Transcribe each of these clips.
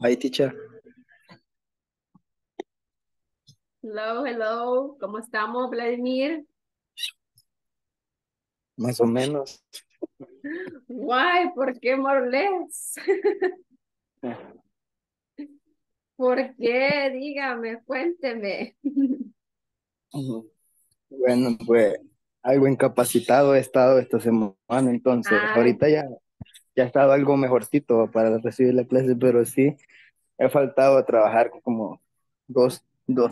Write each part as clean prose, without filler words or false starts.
Hi, teacher. Hello, hello. ¿Cómo estamos, Vladimir? Más o menos. Why? ¿Por qué more or less? ¿Por qué? Dígame, cuénteme. Bueno, pues algo incapacitado he estado esta semana, entonces ahorita ya he estado algo mejorcito para recibir la clase, pero sí he faltado a trabajar como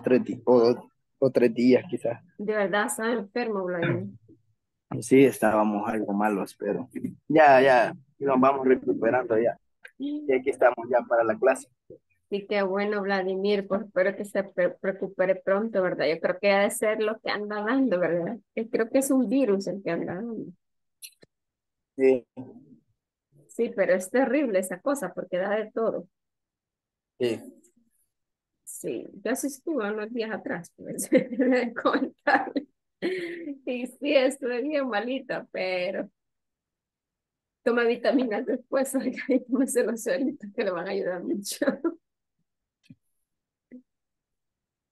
tres días quizás. De verdad, estaba enfermo, Vladimir. Sí, estábamos algo malos, pero ya nos vamos recuperando ya. Y aquí estamos ya para la clase. Sí, qué bueno, Vladimir, pues espero que se recupere pronto, ¿verdad? Yo creo que ha de ser lo que anda dando, ¿verdad? Yo creo que es un virus el que anda dando. Sí. Sí, pero es terrible esa cosa porque da de todo. Sí. Sí, yo estuve unos días atrás, pues, de contarle. Y sí, estuve bien malita, pero toma vitaminas después, porque ahí tómese los suelitos que le van a ayudar mucho.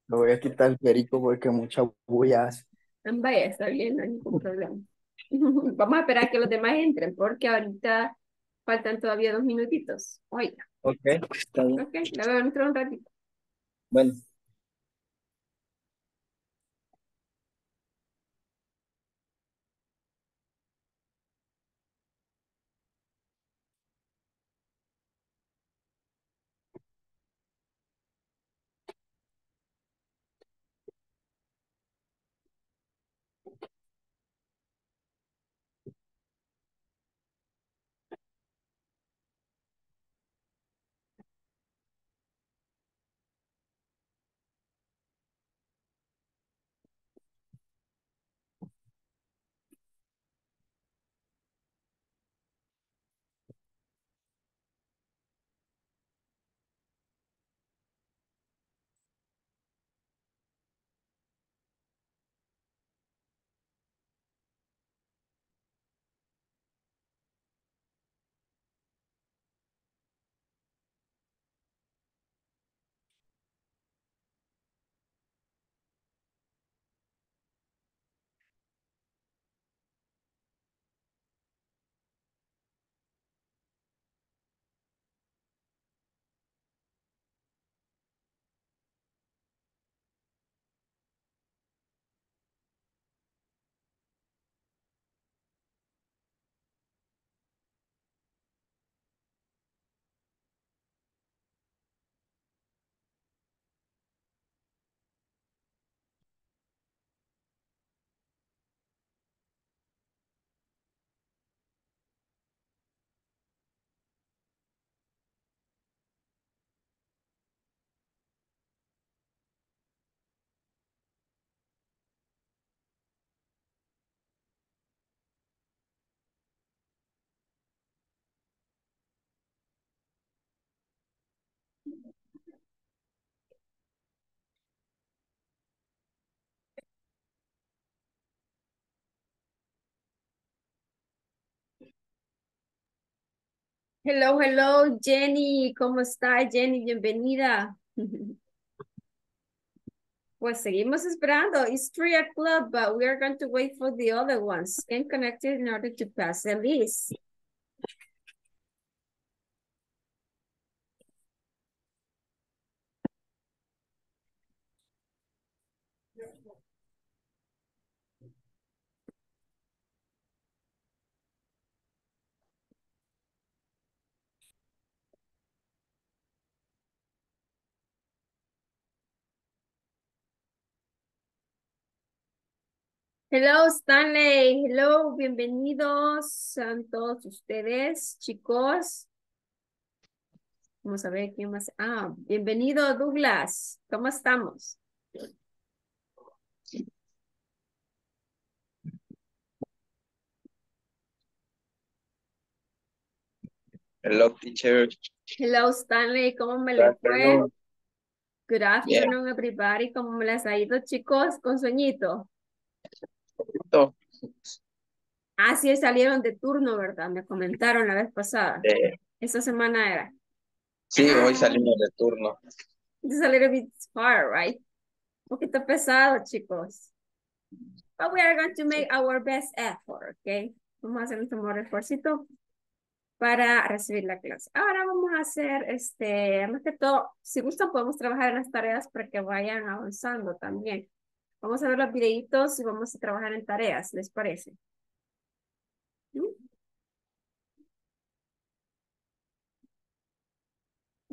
Lo voy a quitar el perico porque muchas bullas. Vaya, está bien, no hay ningún problema. Vamos a esperar a que los demás entren, porque ahorita faltan todavía 2 minutitos. Oiga. Ok, está bien. Ok, la voy a entrar un ratito. Bueno. Hello, hello, Jenny. ¿Cómo está, Jenny? Bienvenida. Pues seguimos esperando. It's 3 o'clock, but we are going to wait for the other ones. Get connected in order to pass the list. Hello, Stanley. Hello, bienvenidos a todos ustedes, chicos. Vamos a ver quién más. Ah, bienvenido, Douglas. ¿Cómo estamos? Hello, teacher. Hello, Stanley. ¿Cómo me le fue? Good afternoon, everybody. ¿Cómo me les ha ido, chicos? Con sueñito. Ah, sí, salieron de turno, ¿verdad? Me comentaron la vez pasada. Esta semana era. Sí, hoy salimos de turno. It's a little bit far, right? Un poquito pesado, chicos. But we are going to make our best effort, ¿ok? Vamos a hacer un esfuerzo para recibir la clase. Ahora vamos a hacer, más que todo, si gustan podemos trabajar en las tareas para que vayan avanzando también. Vamos a ver los videitos y vamos a trabajar en tareas, ¿les parece?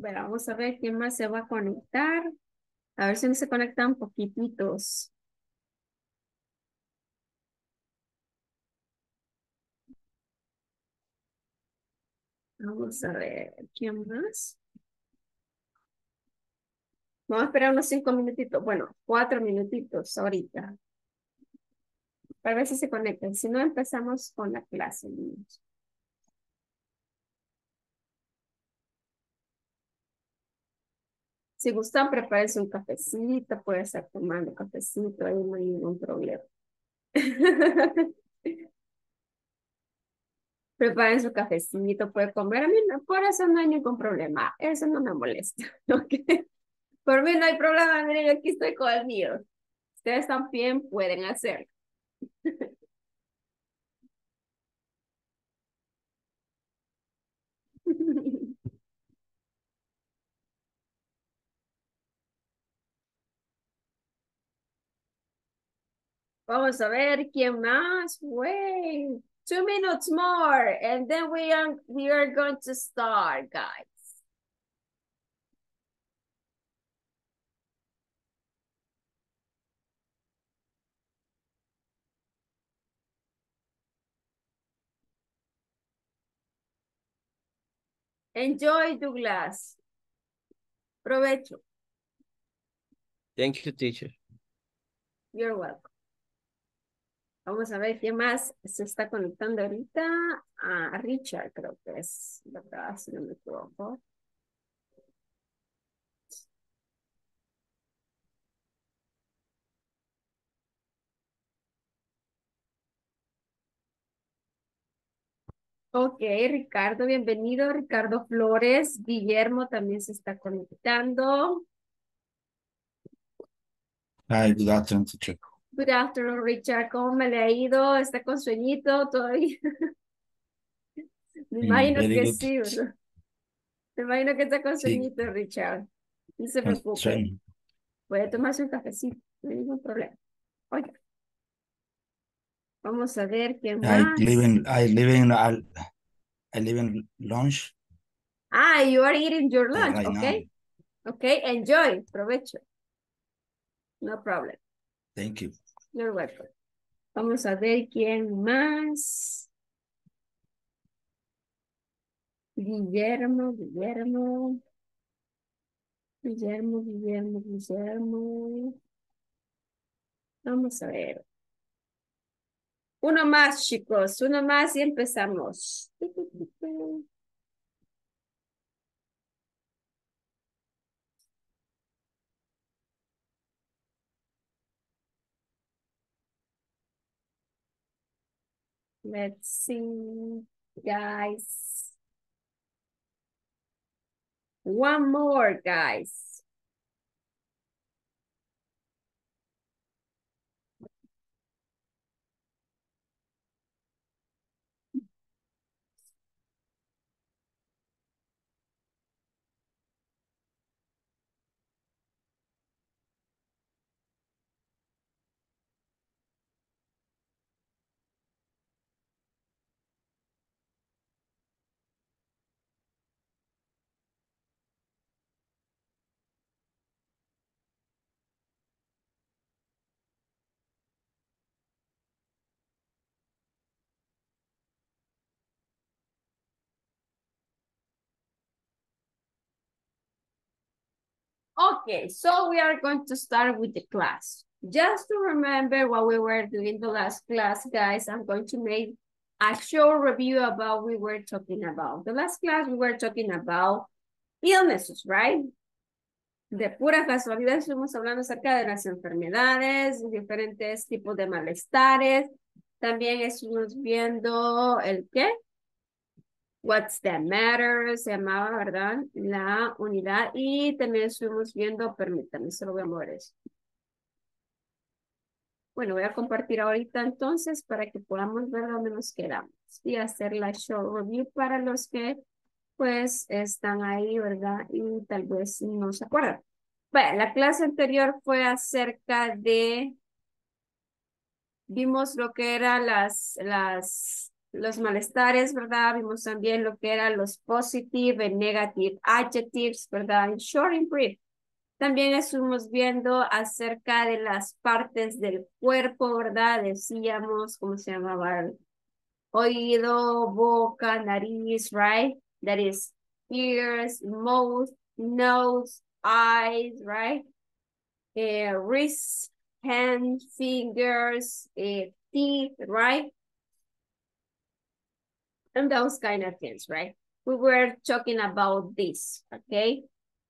Bueno, vamos a ver quién más se va a conectar. A ver si se conectan poquititos. Vamos a ver, ¿quién más? Vamos a esperar unos 5 minutitos. Bueno, 4 minutitos ahorita. Para ver si se conectan. Si no, empezamos con la clase, niños. Si gustan, prepárense un cafecito. Puede estar tomando cafecito. Ahí no hay ningún problema. Preparen su cafecito, puede comer. A mí no, por eso no hay ningún problema. Eso no me molesta. ¿Okay? Por mí no hay problema. Miren, yo aquí estoy con el mío. Ustedes también pueden hacerlo. Vamos a ver quién más. Wait. 2 minutes more, and then we are going to start, guys. Enjoy, Douglas. Provecho. Thank you, teacher. You're welcome. Vamos a ver quién más se está conectando ahorita. A Richard, creo que es, ¿verdad? Si no me equivoco. Ok, Ricardo, bienvenido. Ricardo Flores. Guillermo también se está conectando. Hi, good afternoon, teacher. Good afternoon, Richard. ¿Cómo me le ha ido? ¿Está con sueñito todavía? Me imagino que sí, ¿verdad? Me imagino que está con sueñito, Richard. No se preocupe. Puede tomarse un cafecito, no hay ningún problema. Oiga. Vamos a ver quién más. I live in lunch. Ah, you are eating your lunch, right, okay? Now. Okay, enjoy, provecho. No problem. Thank you. You're welcome. Vamos a ver quién más. Guillermo. Vamos a ver. Uno más, chicos. Uno más y empezamos. Let's see, guys. One more, guys. Okay, so we are going to start with the class. Just to remember what we were doing the last class, guys, I'm going to make a short review about what we were talking about. The last class we were talking about illnesses, right? De pura casualidad estuvimos hablando acerca de las enfermedades, diferentes tipos de malestares. También estuvimos viendo el qué? What's that matter? Se llamaba, ¿verdad? La unidad. Y también estuvimos viendo, permítanme, se lo voy a mover eso. Bueno, voy a compartir ahorita entonces para que podamos ver dónde nos quedamos y hacer la show review para los que pues están ahí, ¿verdad? Y tal vez no se acuerdan. Bueno, la clase anterior fue acerca de, vimos lo que eran los malestares, ¿verdad? Vimos también lo que eran los positive and negative adjectives, ¿verdad? In short and brief. También estuvimos viendo acerca de las partes del cuerpo, ¿verdad? Decíamos, ¿cómo se llamaba? Oído, boca, nariz, right? That is ears, mouth, nose, eyes, right? Wrists, hands, fingers, teeth, right? And those kind of things, right? We were talking about this, okay?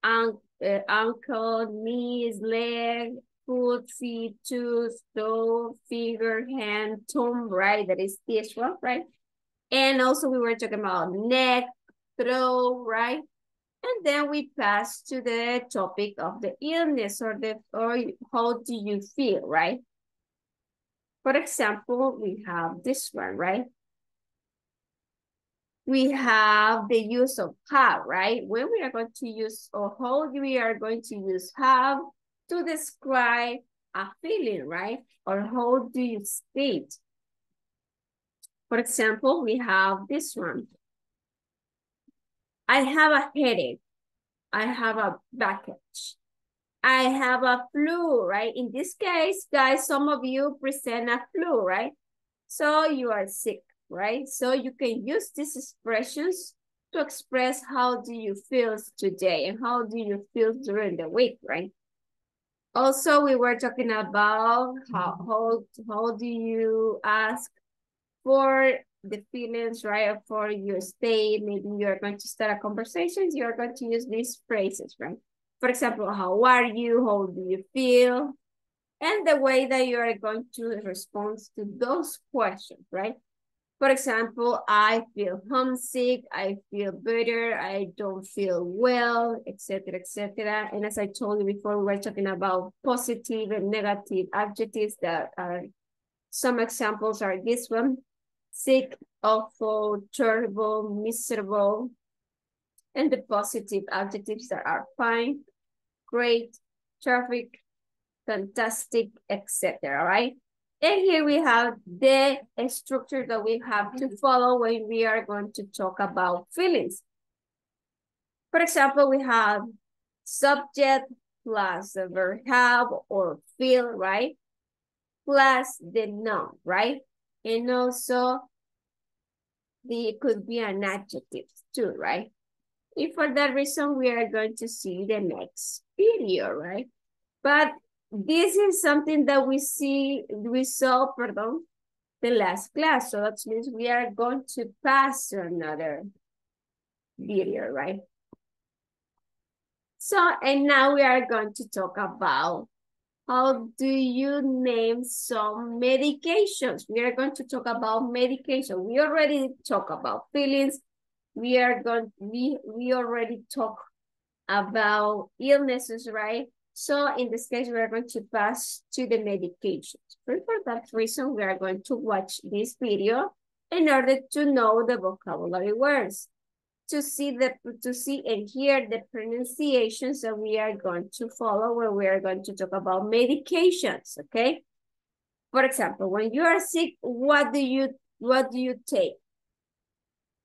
Ankle, knees, leg, foot, feet, toes, toe, finger, hand, thumb, right? That is this one, right? And also we were talking about neck, throat, right? And then we passed to the topic of the illness or the or how do you feel, right? For example, we have this one, right? We have the use of have, right? When we are going to use or how we are going to use have to describe a feeling, right? Or how do you state? For example, we have this one. I have a headache. I have a backache. I have a flu, right? In this case, guys, some of you present a flu, right? So you are sick, right? So you can use these expressions to express how do you feel today and how do you feel during the week, right? Also, we were talking about how do you ask for the feelings, right? For your state, maybe you're going to start a conversation, you're going to use these phrases, right? For example, how are you? How do you feel? And the way that you are going to respond to those questions, right? For example, I feel homesick, I feel bitter, I don't feel well, etc., etc. And as I told you before, we were talking about positive and negative adjectives that are, some examples are this one, sick, awful, terrible, miserable, and the positive adjectives that are fine, great, terrific, fantastic, etc., right? And here we have the structure that we have to follow when we are going to talk about feelings. For example, we have subject plus the verb have or feel, right? Plus the noun, right? And also it could be an adjective too, right? And for that reason, we are going to see the next video, right? But this is something that we saw, the last class. So that means we are going to pass to another video, right? So, and now we are going to talk about how do you name some medications? We are going to talk about medication. We already talked about feelings. We already talked about illnesses, right? So in this case, we are going to pass to the medications. For that reason, we are going to watch this video in order to know the vocabulary words, to see and hear the pronunciations that we are going to follow where we are going to talk about medications, okay? For example, when you are sick, what do you take?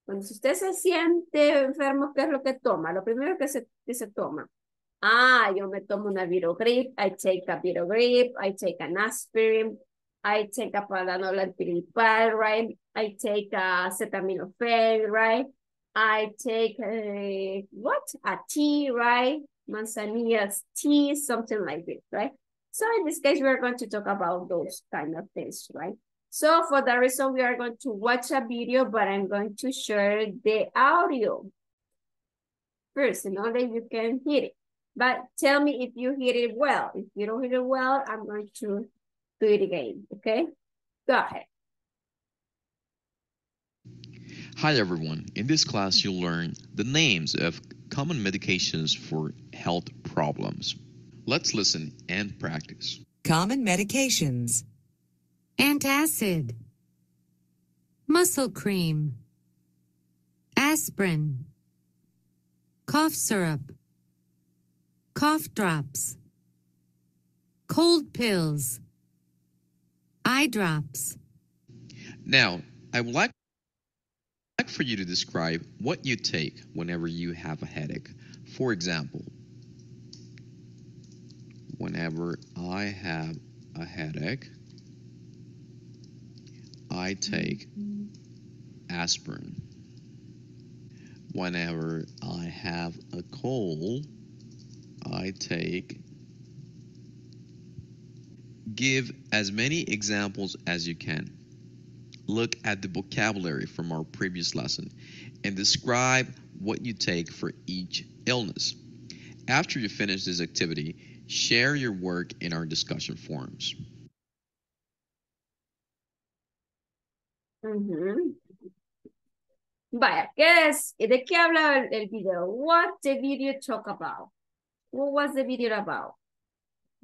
Cuando usted se siente enfermo, ¿qué es lo que toma? Lo primero que se toma. Ah, yo me tomo una Virogrip, I take a Virogrip, I take an aspirin, I take a Paranol Antiripal, right? I take a Cetaminopel, right? I take a, what? A tea, right? Manzanilla's tea, something like this, right? So in this case, we're going to talk about those kind of things, right? So for that reason, we are going to watch a video, but I'm going to share the audio first in order you can hear it. But tell me if you hear it well. If you don't hear it well, I'm going to do it again, okay? Go ahead. Hi everyone, in this class you'll learn the names of common medications for health problems. Let's listen and practice. Common medications: antacid, muscle cream, aspirin, cough syrup, cough drops, cold pills, eye drops. Now, I would like for you to describe what you take whenever you have a headache. For example, whenever I have a headache, I take aspirin. Whenever I have a cold, I take... Give as many examples as you can. Look at the vocabulary from our previous lesson and describe what you take for each illness. After you finish this activity, share your work in our discussion forums. Vaya, ¿de qué habla el video? What the video talk about? What was the video about?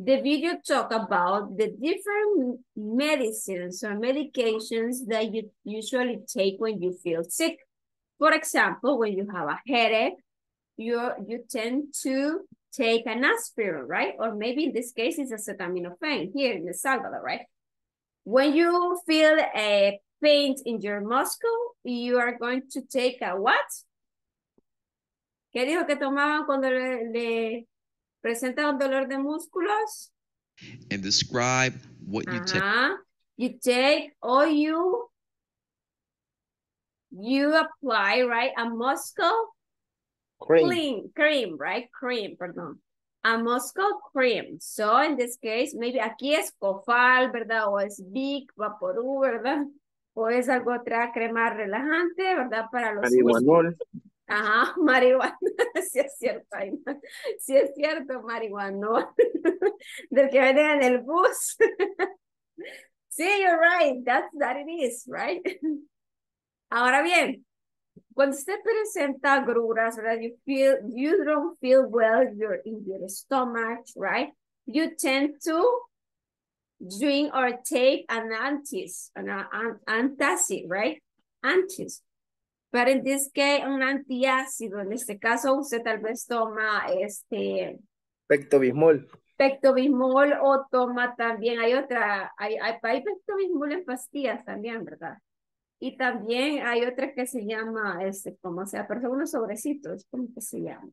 The video talk about the different medicines or medications that you usually take when you feel sick. For example, when you have a headache, you tend to take an aspirin, right? Or maybe in this case, it's a Cetaminophen here in El Salvador, right? When you feel a pain in your muscle, you are going to take a what? ¿Qué dijo que tomaban cuando le presenta un dolor de músculos? And describe what you take. You take or you apply, right? A muscle cream, right? Cream, perdón. A muscle cream. So in this case, maybe aquí es Cofal, ¿verdad? O es Vic, Vaporú, ¿verdad? O es algo otra crema relajante, ¿verdad? Para los músculos. Ajá, marihuana, sí es cierto, sí es cierto, marihuana, del que venden en el bus. Sí, you're right, that's that it is, right? Ahora bien, cuando usted presenta agruras, ¿verdad? You don't feel well in your stomach, right? You tend to drink or take an antacid, right? Antacid. Pero en this case, un antiácido. En este caso, usted tal vez toma Pectobismol. Pectobismol o toma también, hay Pectobismol en pastillas también, ¿verdad? Y también hay otra que se llama, pero son unos sobrecitos, ¿cómo que se llama?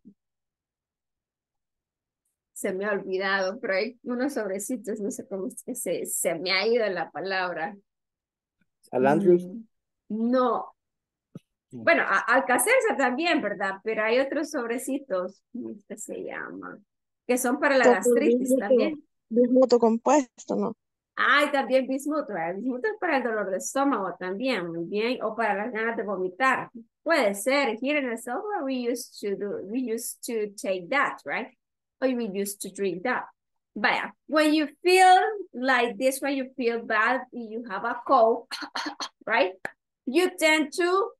Se me ha olvidado, pero hay unos sobrecitos, no sé cómo es que se me ha ido la palabra. ¿Alandrius? No. Bueno, Alcacerza también, ¿verdad? Pero hay otros sobrecitos, ¿cómo se llama? Que son para la gastritis también. Bismuto compuesto, ¿no? Ay, también bismuto. El bismuto es para el dolor de estómago también, muy bien. O para las ganas de vomitar. Puede ser. Here in El Salvador, we used to take that, right? Or we used to drink that. But when you feel like this, when you feel bad, you have a cold, right? You tend to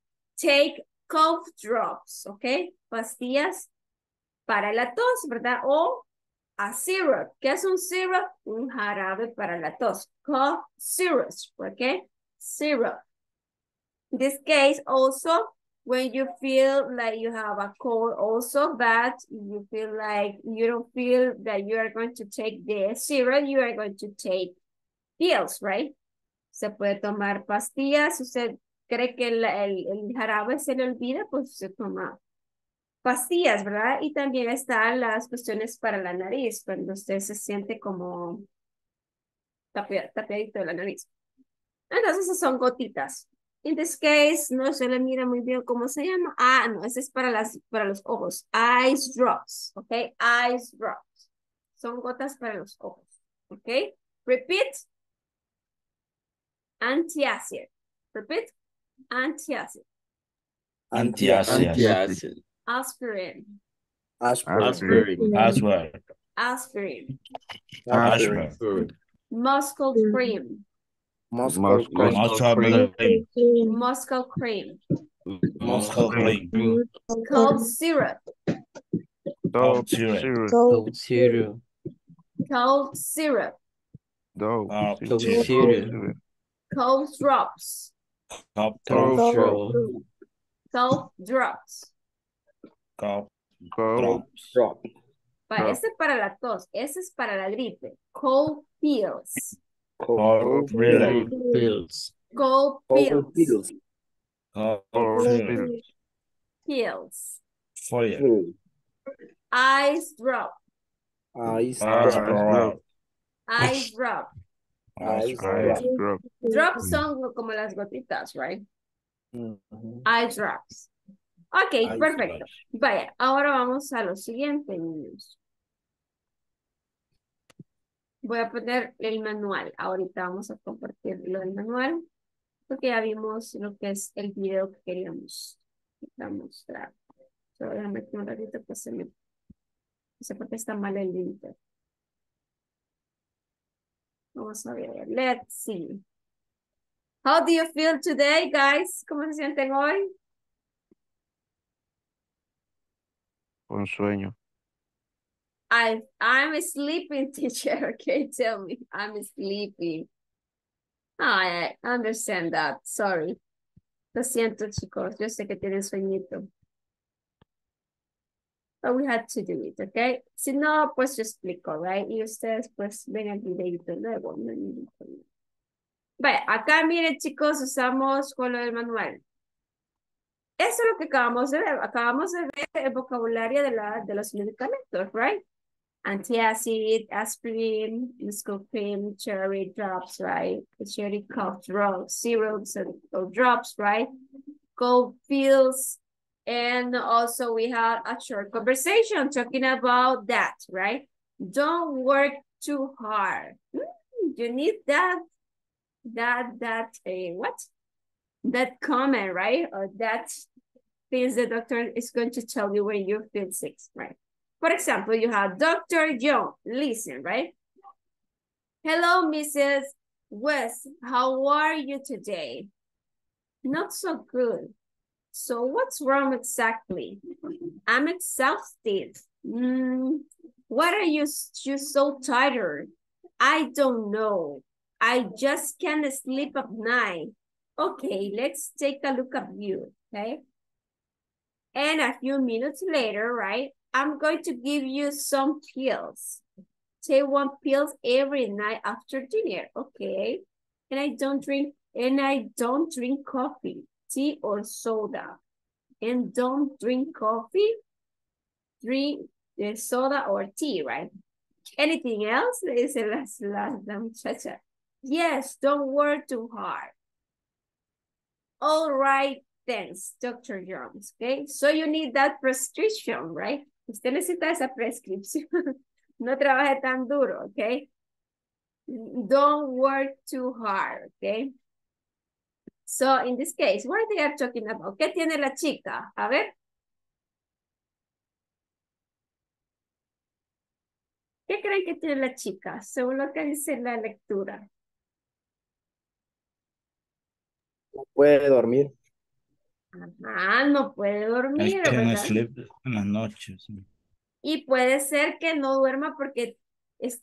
take cough drops, okay? Pastillas para la tos, ¿verdad? O a syrup. ¿Qué es un syrup? Un jarabe para la tos. Cough syrup, okay? Syrup. In this case, also, when you feel like you have a cold, also bad, you feel like you don't feel that you are going to take the syrup, you are going to take pills, right? Se puede tomar pastillas, usted cree que el jarabe se le olvida, pues se toma pastillas, ¿verdad? Y también están las cuestiones para la nariz, cuando usted se siente como tapeadito de la nariz. Entonces esas son gotitas. In this case, no se le mira muy bien cómo se llama. Ah, no, ese es para los ojos. Eyes drops, ¿ok? Eyes drops. Son gotas para los ojos, ¿ok? Repeat. Antiácido. Repeat. Antiacid. Antiacid. Aspirin. Aspirin. Aspirin. Aspirin. Aspirin. Muscle cream. Muscle cream. Muscle cream. Moscow Green. Cold syrup. Cold syrup. Cold drops. Cold drops. But ese es para la tos, ese es para la gripe. Cold pills. Cold pills. Ice drop. Ice drop. Drops son como las gotitas, right? Mm-hmm. Eye drops. Ok, ice perfecto. Drops. Vaya, ahora vamos a lo siguiente, niños. Voy a poner el manual. Ahorita vamos a compartir lo del manual, porque ya vimos lo que es el video que queríamos mostrar. Pero déjame que un ratito que se me... No sé por qué está mal el límite. Vamos a ver. Let's see. How do you feel today, guys? ¿Cómo se sienten hoy? Con sueño. I'm sleeping, teacher. Okay, tell me. I'm sleepy. Oh, I understand that. Sorry. Lo siento, chicos. Yo sé que tienen sueñito. But we had to do it, okay? Si no, pues yo explico, right? Y ustedes, pues, ven al videito luego. Vale, acá, miren, chicos, usamos con lo del manual. Eso es lo que acabamos de ver. Acabamos de ver el vocabulario de los medicamentos, right? Antacid, aspirin, muscle cream, cherry drops, right? Cherry cough drops, syrups, or drops, right? Cold pills. And also we had a short conversation talking about that, right? Don't work too hard. You need that comment, right? Or that things the doctor is going to tell you when you feel sick, right? For example, you have Dr. John, listen, right? Hello, Mrs. West, how are you today? Not so good. So what's wrong exactly? I'm exhausted. What are you so tired? I don't know. I just can't sleep at night. Okay, let's take a look at you, okay? And a few minutes later, right? I'm going to give you some pills. Take one pill every night after dinner, okay? And I don't drink coffee, tea or soda, and don't drink coffee, drink soda or tea, right? Anything else? Dice la muchacha. Yes, don't work too hard. All right, thanks, Dr. Jones, okay? So you need that prescription, right? Usted necesita esa prescripción. No trabaje tan duro, okay? Don't work too hard, okay? So in this case, what they are talking about? ¿Qué tiene la chica? A ver. ¿Qué creen que tiene la chica? Según lo que dice la lectura. No puede dormir. Ajá, no puede dormir, ¿verdad? Sleep en las noches. Y puede ser que no duerma porque...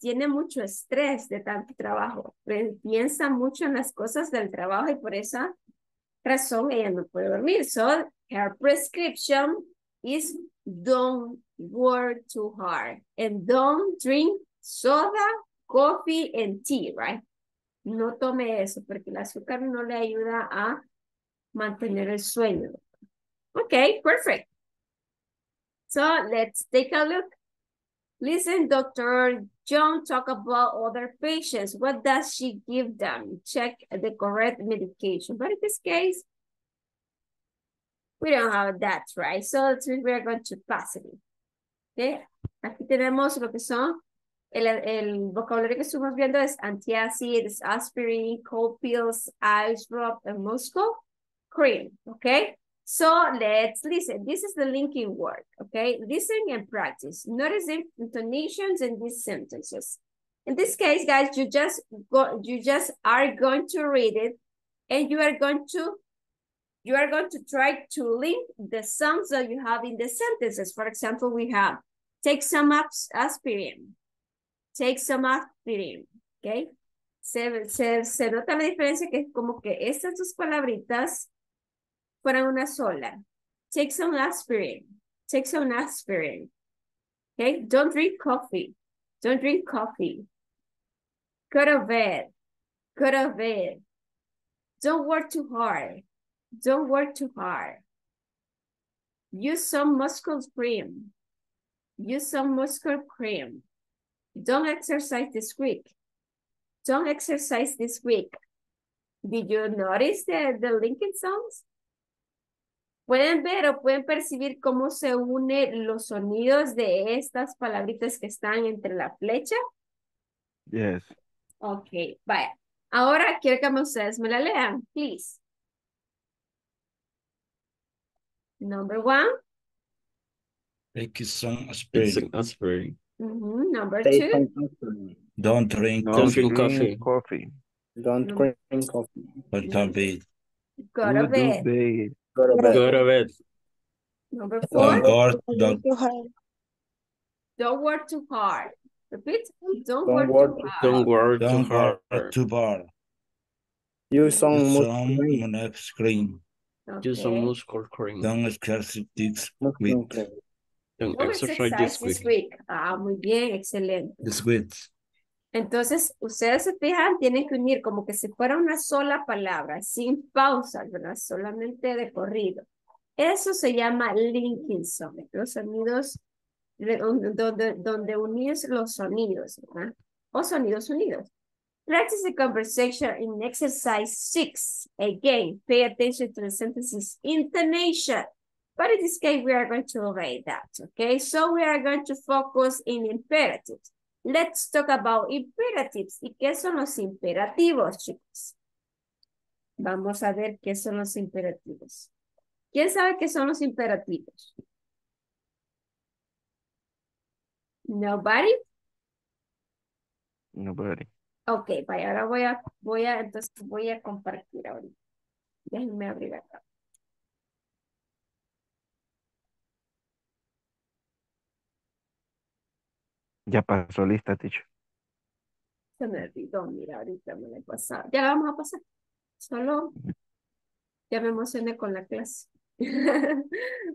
tiene mucho estrés de tanto trabajo, piensa mucho en las cosas del trabajo y por esa razón ella no puede dormir. So her prescription is don't work too hard and don't drink soda, coffee and tea, right? No tome eso porque el azúcar no le ayuda a mantener el sueño. Okay, perfect. So let's take a look. Listen, Dr. John talk about other patients. What does she give them? Check the correct medication. But in this case, we don't have that, right? So we're going to pass it. Okay. Aquí tenemos lo que son, el vocabulario que estamos viendo es antacids, aspirin, cold pills, ice drop, and muscle cream, okay? So let's listen. This is the linking word, okay? Listen and practice. Notice the intonations in these sentences. In this case, guys, you just are going to read it and you are going to you are going to try to link the sounds that you have in the sentences. For example, we have take some aspirin. Take some aspirin, okay? Se nota la diferencia que es como que estas dos palabritas fueran una sola. Take some aspirin. Take some aspirin. Okay, don't drink coffee. Don't drink coffee. Go to bed. Go to bed. Don't work too hard. Don't work too hard. Use some muscle cream. Use some muscle cream. Don't exercise this week. Don't exercise this week. Did you notice the linking sounds? Pueden ver o pueden percibir cómo se unen los sonidos de estas palabritas que están entre la flecha. Yes. Okay, vaya. Ahora quiero que ustedes me la lean, please. Number one. Take some aspirin. Mm-hmm. Number two. Don't drink coffee. Don't drink coffee. Don't bed. Go to bed. Go to bed. Number four. Don't work too hard. Repeat. Don't work too hard. Use some screen. Use some muscle cream. Don't exercise this week. Don't exercise this week. Ah, muy bien, excelente. This week. Entonces, ustedes se fijan, tienen que unir como que si fuera una sola palabra, sin pausas, ¿verdad? Solamente de corrido. Eso se llama linking sound. Los sonidos, donde unís los sonidos, ¿verdad? O sonidos unidos. Practice the conversation in exercise 6. Again, pay attention to the sentences intonation. But in this case, we are going to obey that, okay? So we are going to focus in imperatives. Let's talk about imperatives. ¿Y qué son los imperativos, chicos? Vamos a ver qué son los imperativos. ¿Quién sabe qué son los imperativos? Nobody? Nobody. Ok, vaya, ahora voy a compartir ahorita. Déjenme abrir acá. Ya pasó lista, Ticho. Se me olvidó, mira, ahorita me la he pasado. Ya la vamos a pasar. Solo, ya me emocioné con la clase.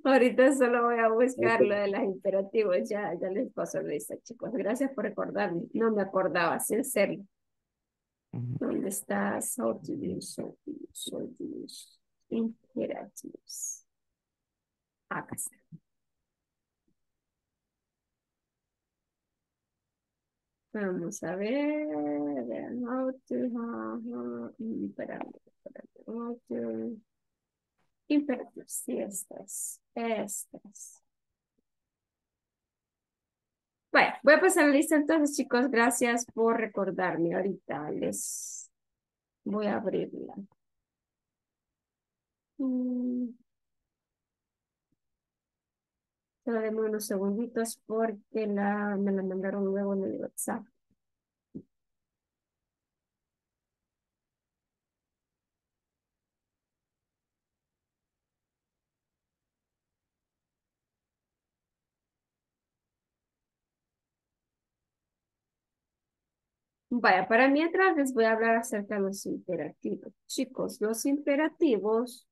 Ahorita solo voy a buscar lo de las imperativos. Ya les paso lista, chicos. Gracias por recordarme. No me acordaba, sin serio. ¿Dónde estás? Imperativos. Acá está. Vamos a ver. Imperativos. Sí, estas. Bueno, voy a pasar la lista entonces, chicos. Gracias por recordarme. Ahorita les voy a abrirla. Solo demos unos segunditos porque me la mandaron luego en el WhatsApp. Vaya, para mientras les voy a hablar acerca de los imperativos. Chicos, los imperativos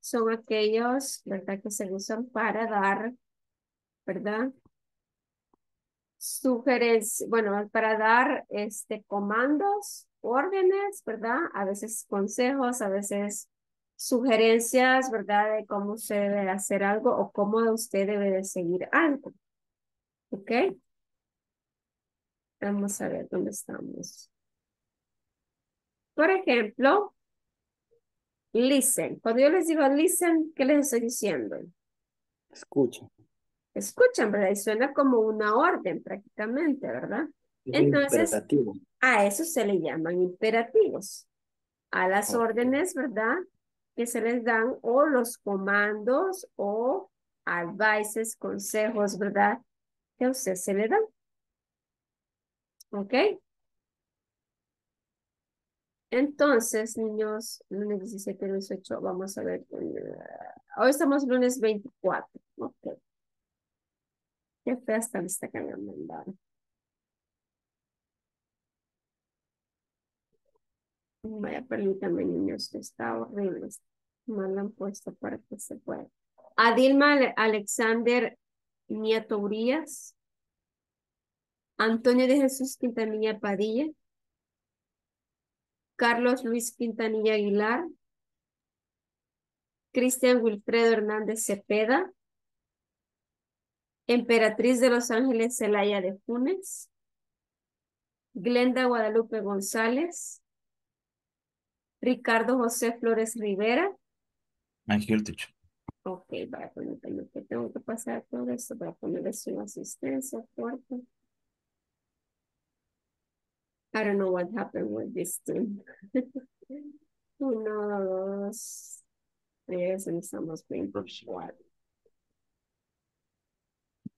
son aquellos, ¿verdad?, que se usan para dar, ¿verdad?, sugerencias, bueno, para dar comandos, órdenes, ¿verdad?, a veces consejos, a veces sugerencias, ¿verdad?, de cómo usted debe hacer algo o cómo usted debe de seguir algo, ¿ok? Vamos a ver dónde estamos. Por ejemplo, listen. Cuando yo les digo listen, ¿qué les estoy diciendo? Escuchen. Escuchen, ¿verdad? Y suena como una orden prácticamente, ¿verdad? Es entonces, imperativo. A eso se le llaman imperativos. A las órdenes, ¿verdad?, que se les dan o los comandos o advices, consejos, ¿verdad?, que a usted se le dan. ¿Ok? Entonces, niños, lunes 17, lunes 18, vamos a ver. Hoy estamos lunes 24. Ok. Qué fea esta lista que me han mandado. Vaya, permítanme, niños, que está horrible. Me la han puesto para que se pueda. Adilma Alexander Nieto Urias. Antonio de Jesús Quintanilla Padilla. Carlos Luis Quintanilla Aguilar, Cristian Wilfredo Hernández Cepeda, Emperatriz de Los Ángeles Celaya de Funes, Glenda Guadalupe González, Ricardo José Flores Rivera. I'm here, teacher. Ok, vaya, permítame que tengo que pasar todo esto, voy a ponerles una asistencia, por favor. I don't know what happened with this team. Uno, dos, tres, and estamos 24.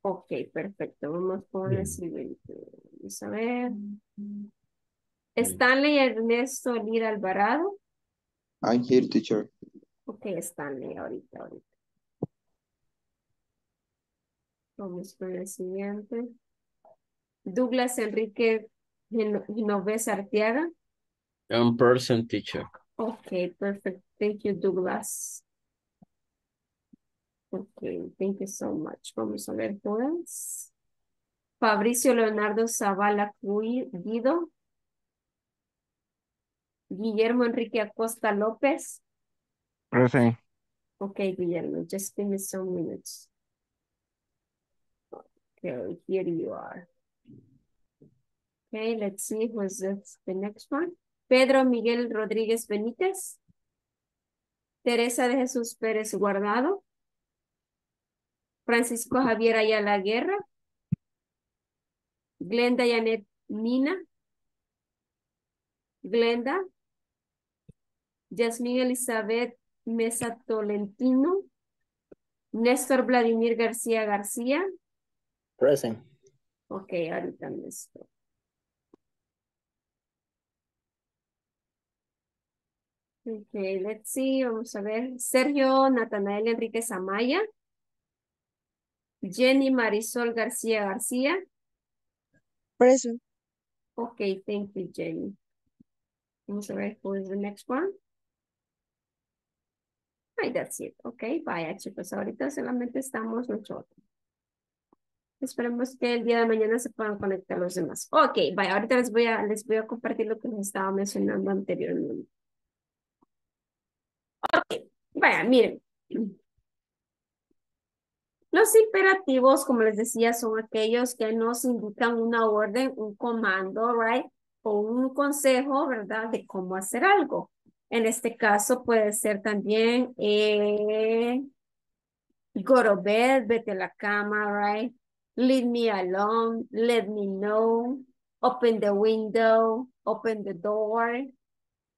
Ok, perfecto. Vamos por el siguiente. Vamos a ver. Stanley Ernesto Lira Alvarado. I'm here, teacher. Ok, Stanley, ahorita. Vamos por el siguiente. Douglas Enrique Genovez Arteaga. I'm present, teacher. Okay, perfect. Thank you, Douglas. Okay, thank you so much. Vamos a ver who else. Fabricio Leonardo Zavala Guido. Guillermo Enrique Acosta López. Present. Okay, Guillermo, just give me some minutes. Okay, here you are. Okay, let's see who's the next one. Pedro Miguel Rodríguez Benítez. Teresa de Jesús Pérez Guardado. Francisco Javier Ayala Guerra. Glenda Yanet Mina. Glenda. Yasmin Elizabeth Mesa Tolentino. Néstor Vladimir García García. Present. Okay, ahorita Néstor. Okay, let's see, vamos a ver. Sergio Nathanael Enrique Amaya. Jenny Marisol García García. Present. Okay, thank you, Jenny. Vamos a ver who is the next one. Ay, that's it. Okay, vaya chicos, ahorita solamente estamos nosotros. Esperemos que el día de mañana se puedan conectar los demás. Okay, vaya, ahorita les voy a compartir lo que les estaba mencionando anteriormente. Ok, vaya, miren. Los imperativos, como les decía, son aquellos que nos indican una orden, un comando, right? O un consejo, ¿verdad? De cómo hacer algo. En este caso puede ser también go to bed, vete a la cama, right? Leave me alone, let me know, open the window, open the door.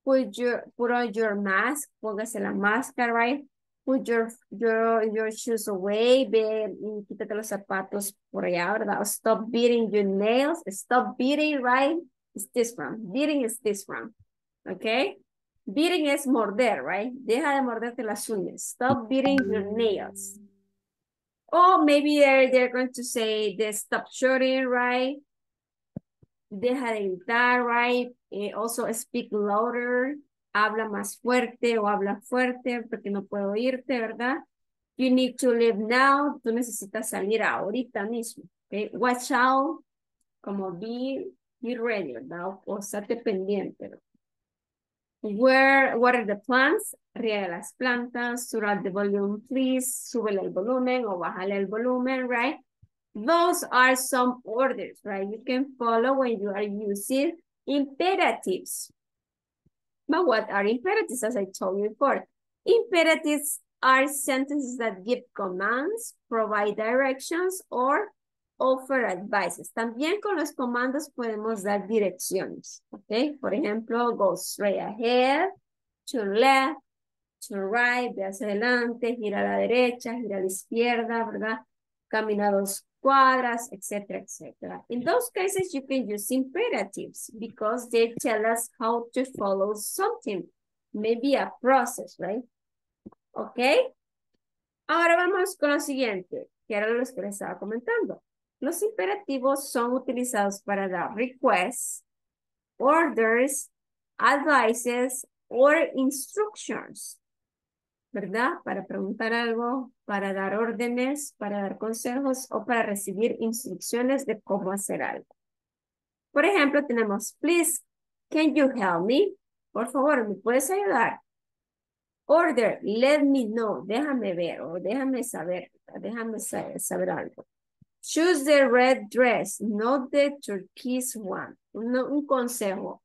Put on your mask, póngase la máscara, right? Put your shoes away, quítate los zapatos por allá, ¿verdad? Stop beating your nails, stop beating, right? It's this one, beating is this one, okay? Beating es morder, right? Deja de morderte las uñas, stop beating your nails. Or maybe they're going to say, they stop shooting, right? Deja de gritar, right? Also speak louder, habla más fuerte o habla fuerte porque no puedo oírte, ¿verdad? You need to leave now, tú necesitas salir ahorita mismo, okay? Watch out, como be ready, ¿verdad? O estate pendiente, ¿verdad? What are the plants? Riega las plantas, turn up the volume, please, súbele el volumen o bájale el volumen, right? Those are some orders, right? You can follow when you are using imperatives. But what are imperatives? As I told you before, imperatives are sentences that give commands, provide directions, or offer advices. También con los comandos podemos dar direcciones, okay? Por ejemplo, go straight ahead, to left, to right, ve hacia adelante, gira a la derecha, gira a la izquierda, ¿verdad? caminados cuadras, etc., etc. In those cases, you can use imperatives because they tell us how to follow something, maybe a process, right? Okay. Ahora vamos con lo siguiente, que era lo que les estaba comentando. Los imperativos son utilizados para dar requests, orders, advices, or instructions, ¿verdad? Para preguntar algo, para dar órdenes, para dar consejos o para recibir instrucciones de cómo hacer algo. Por ejemplo, tenemos, please, can you help me? Por favor, ¿me puedes ayudar? Order, let me know, déjame ver o déjame saber algo. Choose the red dress, not the turquoise one. Un consejo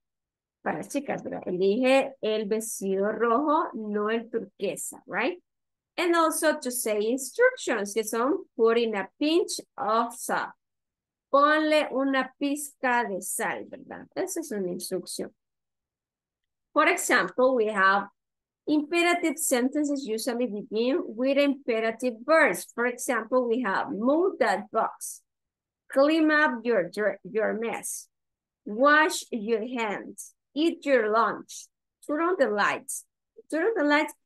para chicas, ¿verdad? Elige el vestido rojo, no el turquesa, right? And also to say instructions, que son put in a pinch of salt. Ponle una pizca de sal, ¿verdad? Esa es una instrucción. For example, we have imperative sentences usually begin with imperative verbs. For example, we have move that box, clean up your mess, wash your hands, eat your lunch, turn on the lights,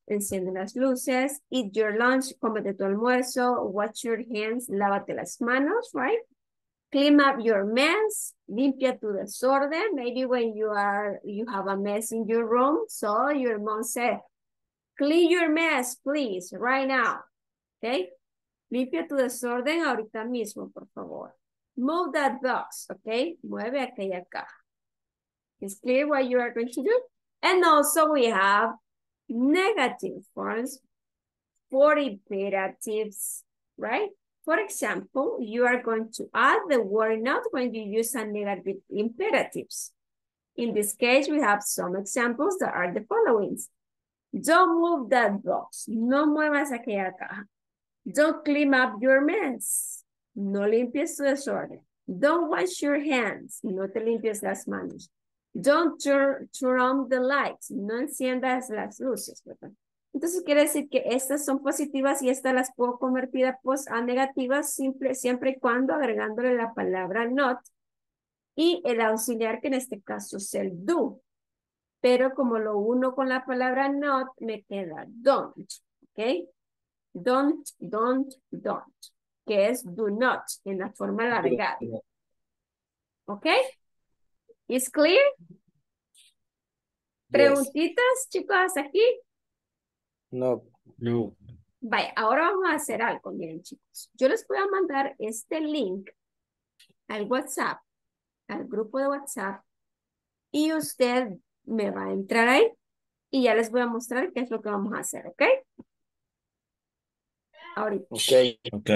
enciende las luces, eat your lunch, cómete tu almuerzo, wash your hands, lávate las manos, right? Clean up your mess, limpia tu desorden. Maybe when you have a mess in your room, so your mom said, clean your mess, please, right now, okay? Limpia tu desorden ahorita mismo, por favor. Move that box, okay? Mueve aquella caja. It's clear what you are going to do. And also we have negative forms for imperatives, right? For example, you are going to add the word not when you use a negative imperatives. In this case, we have some examples that are the following. Don't move that box. No muevas aquella caja. Don't clean up your mess. No limpies tu desorden. Don't wash your hands. No te limpies las manos. Don't turn on the lights. No enciendas las luces, ¿verdad? Entonces quiere decir que estas son positivas y estas las puedo convertir pues, a negativas siempre y cuando agregándole la palabra not y el auxiliar que en este caso es el do. Pero como lo uno con la palabra not me queda don't, ¿ok? Don't, que es do not en la forma alargada. ¿Ok? ¿Is clear? ¿Preguntitas, chicos, aquí? No. Vaya, ahora vamos a hacer algo, miren chicos. Yo les voy a mandar este link al WhatsApp, al grupo de WhatsApp, y usted me va a entrar ahí y ya les voy a mostrar qué es lo que vamos a hacer, ¿ok? Ahorita. Ok.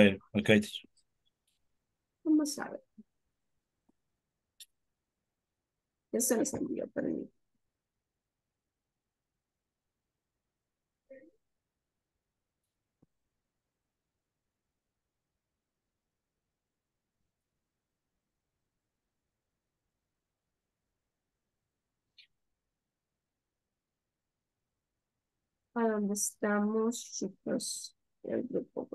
Vamos a ver. Eso les envío, perdón. ¿A dónde estamos, chicos? El grupo.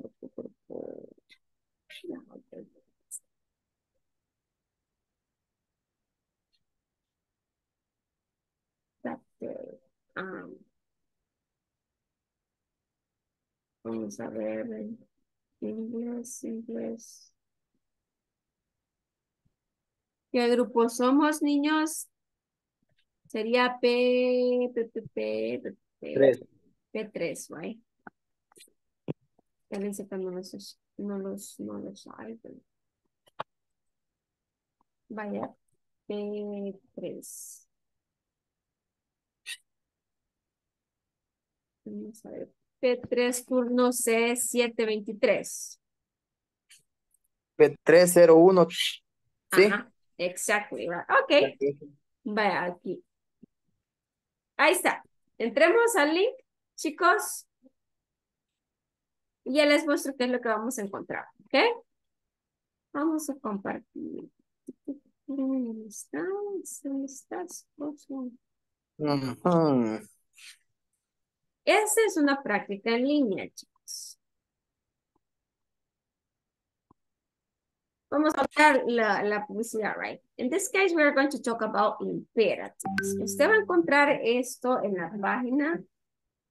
Vamos a ver. Inglés. ¿Qué grupo somos, niños? Sería P3. P3, right? No los hay. Vaya, P3. Vamos a ver. P3 turno C723. P301. Sí. Ajá, exactly, right. Okay. Vaya, aquí. Ahí está. Entremos al link. Chicos, ya les muestro qué es lo que vamos a encontrar, ¿ok? Vamos a compartir. ¿Dónde estás? Esa es una práctica en línea, chicos. Vamos a ver la publicidad, right? In this case, we are going to talk about imperatives. Usted va a encontrar esto en la página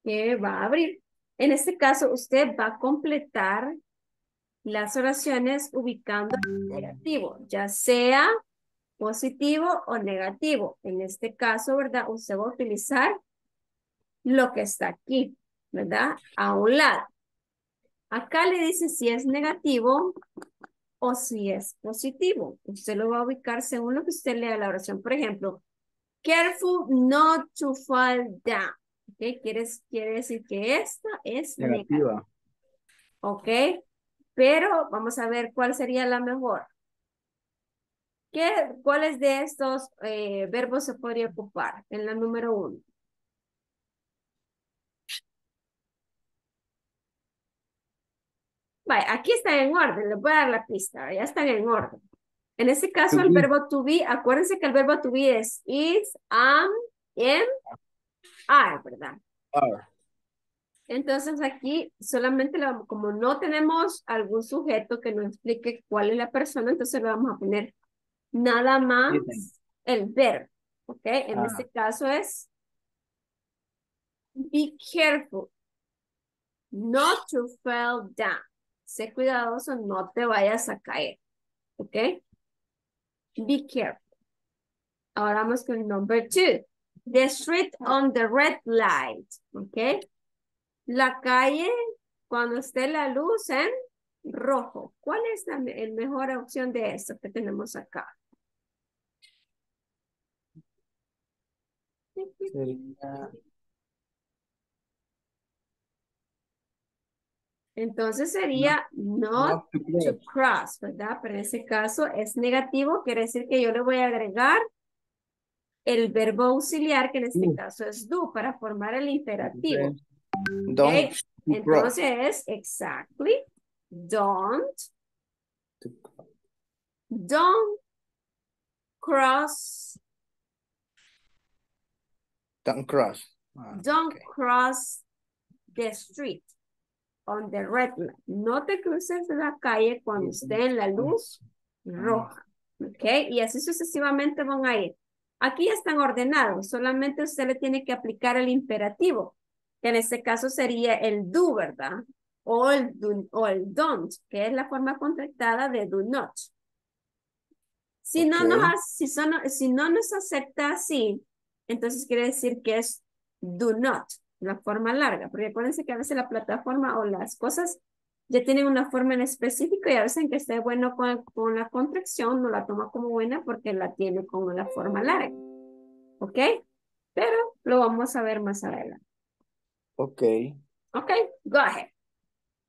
que va a abrir. En este caso, usted va a completar las oraciones ubicando el imperativo, ya sea positivo o negativo. En este caso, ¿verdad? Usted va a utilizar lo que está aquí, ¿verdad? A un lado. Acá le dice si es negativo o si es positivo. Usted lo va a ubicar según lo que usted lea la oración. Por ejemplo, careful not to fall down. ¿Okay? Quiere decir que esta es negativa. Ok. Pero vamos a ver cuál sería la mejor. ¿Cuáles de estos verbos se podría ocupar en la número 1? Vale, aquí están en orden, les voy a dar la pista, ya están en orden. En este caso el verbo to be, acuérdense que el verbo to be es is, am, am, are, ¿verdad? Are. Entonces aquí solamente, como no tenemos algún sujeto que nos explique cuál es la persona, entonces le vamos a poner nada más el verbo, ¿ok? En este caso es be careful, not to fall down. Sé cuidadoso, no te vayas a caer, ¿ok? Be careful. Ahora vamos con el number 2. The street on the red light, ¿ok? La calle cuando esté la luz en rojo. ¿Cuál es la mejor opción de esto que tenemos acá? Sería... Entonces sería not to cross, ¿verdad? Pero en ese caso es negativo, quiere decir que yo le voy a agregar el verbo auxiliar, que en este caso es do, para formar el imperativo. Okay. Entonces es exactly, don't cross the street. On the red line. No te cruces de la calle cuando esté en la luz roja. Ok, y así sucesivamente van a ir. Aquí ya están ordenados, solamente usted le tiene que aplicar el imperativo, que en este caso sería el do, ¿verdad? O el don't, que es la forma contractada de do not. Si no nos acepta así, entonces quiere decir que es do not. La forma larga, porque acuérdense que a veces la plataforma o las cosas ya tienen una forma en específico y a veces en que esté bueno con la contracción no la toma como buena porque la tiene como la forma larga. ¿Ok? Pero lo vamos a ver más adelante. Ok. Ok, go ahead.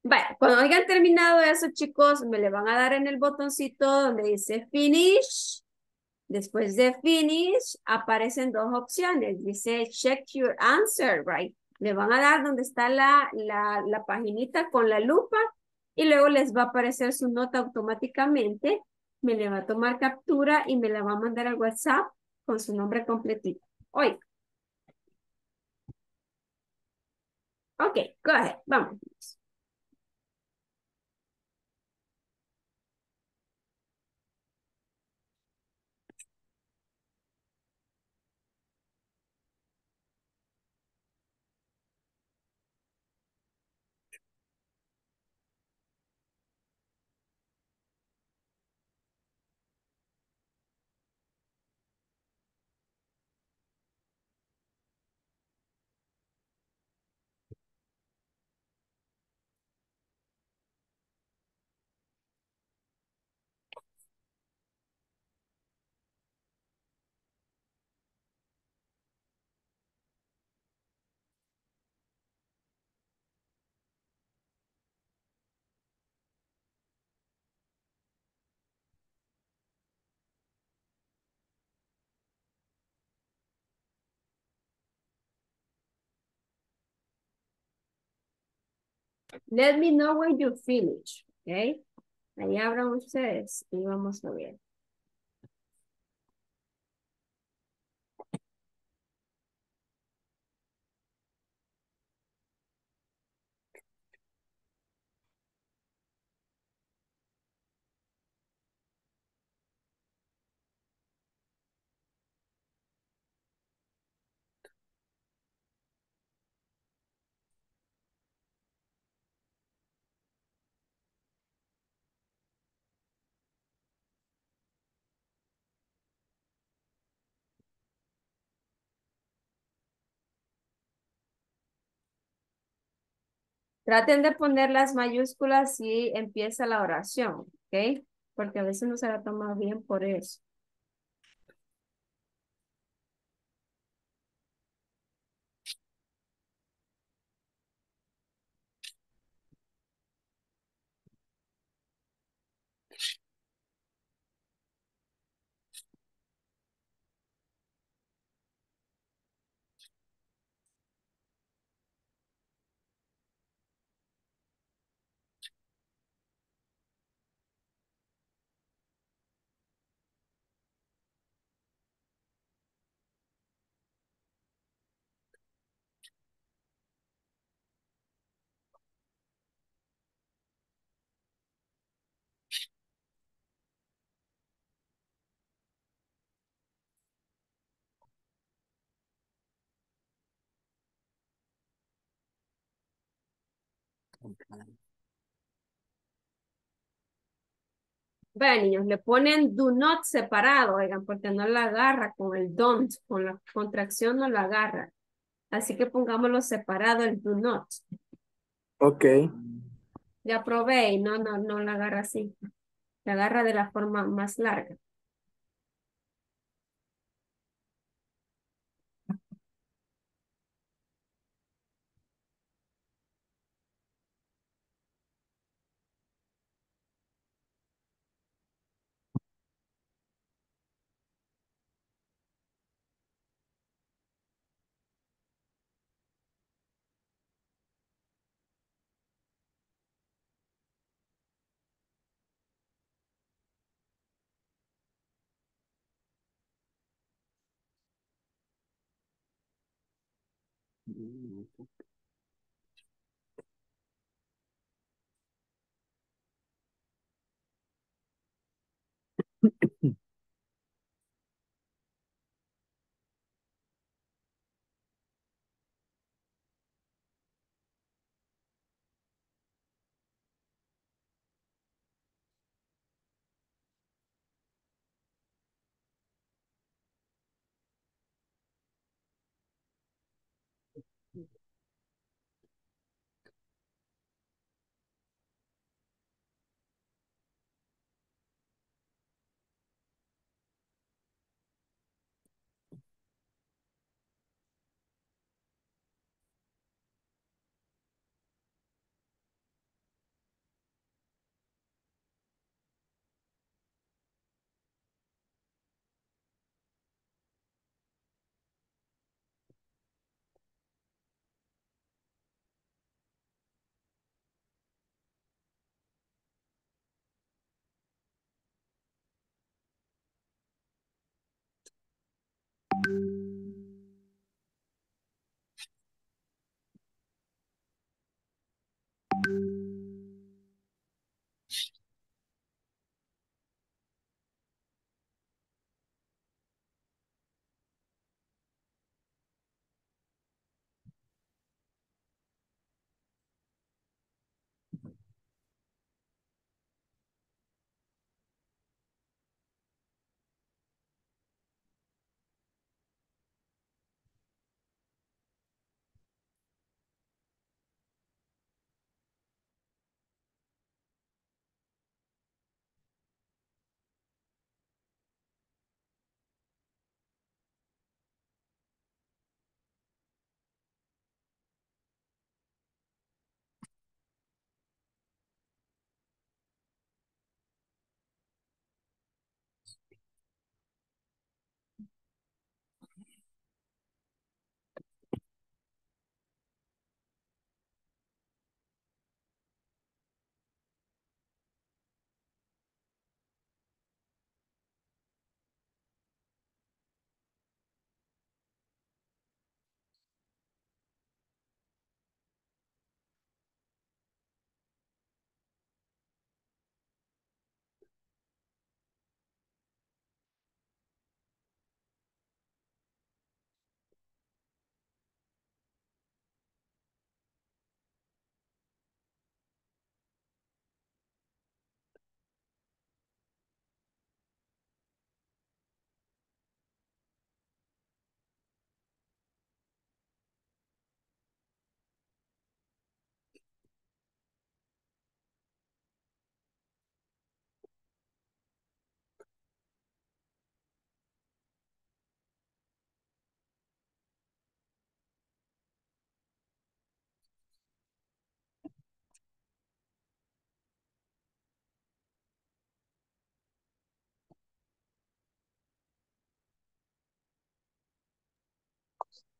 Vale, cuando hayan terminado eso, chicos, me le van a dar en el botoncito donde dice finish. Después de finish, aparecen dos opciones. Dice check your answer, right? Le van a dar donde está la paginita con la lupa y luego les va a aparecer su nota automáticamente. Me le va a tomar captura y me la va a mandar al WhatsApp con su nombre completito. Oye. Ok, go ahead, vamos. Let me know when you finish, ¿ok? Ahí abran ustedes y vamos a ver. Traten de poner las mayúsculas si empieza la oración, ¿ok? Porque a veces no se la toma bien por eso. Vean, niños, le ponen do not separado, oigan, porque no la agarra con el don't, con la contracción no la agarra. Así que pongámoslo separado el do not. Ok. Ya probé y no la agarra así. La agarra de la forma más larga.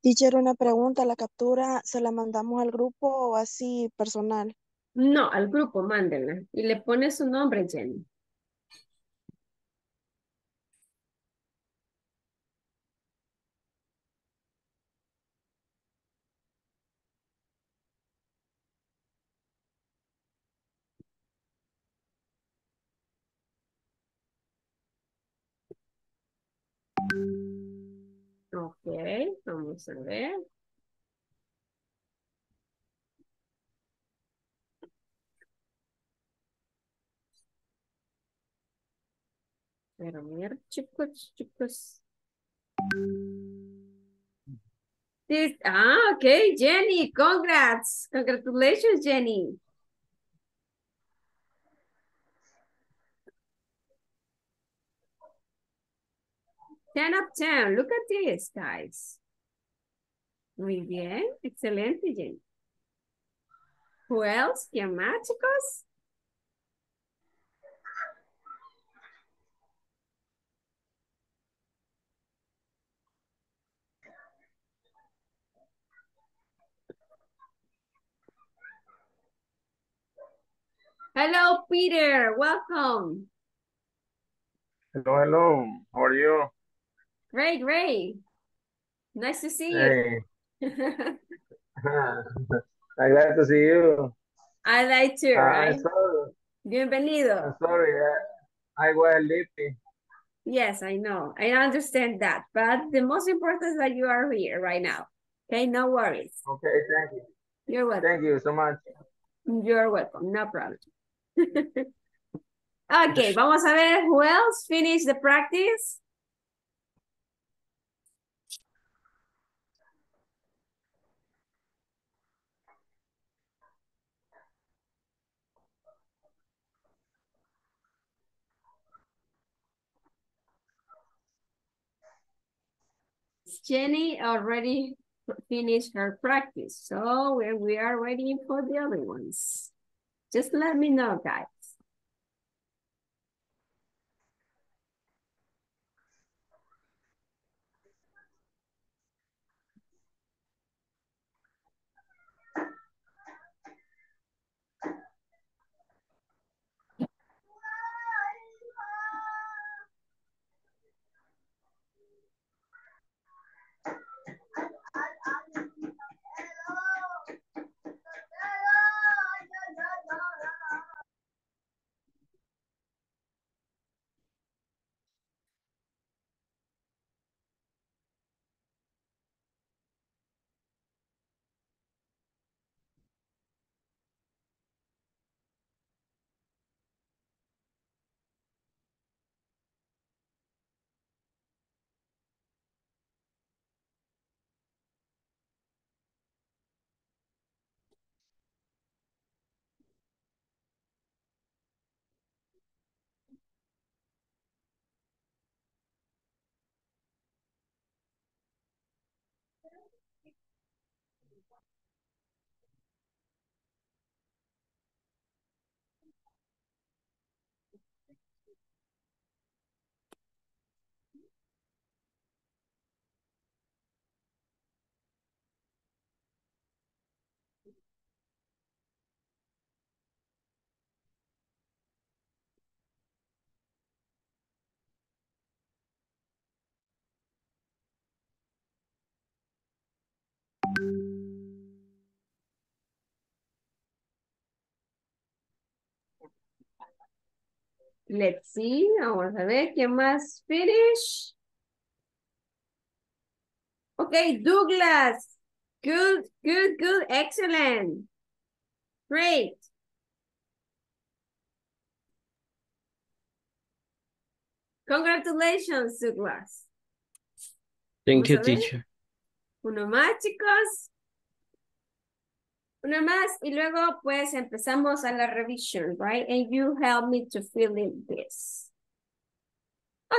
Teacher, una pregunta, ¿la captura se la mandamos al grupo o así personal? No, al grupo, mándenla. Y le pone su nombre, Jenny. Ok, vamos a ver. Pero mira, chicos. Ok, Jenny, congrats. Congratulations, Jenny. Ten up 10. Look at this, guys. Muy bien. Excelente, Jenny. Who else? ¿Quién más, chicos? Hello, Peter. Welcome. Hello, hello. How are you? Great, great. Nice to see you. I'm glad to see you. I like to, right? Sorry. Bienvenido. I'm sorry, I was sleepy. Yes, I know. I understand that. But the most important is that you are here right now. Okay, no worries. Okay, thank you. You're welcome. Thank you so much. You're welcome. No problem. Okay, vamos a ver who else finished the practice. Jenny already finished her practice, so we are waiting for the other ones. Just let me know, guys. Let's see, vamos a ver quién más finish. Okay, Douglas. Good, excellent. Great. Congratulations, Douglas. Thank you, teacher. Uno más, chicos. Una más y luego pues empezamos a la revision, right? And you help me to fill in this.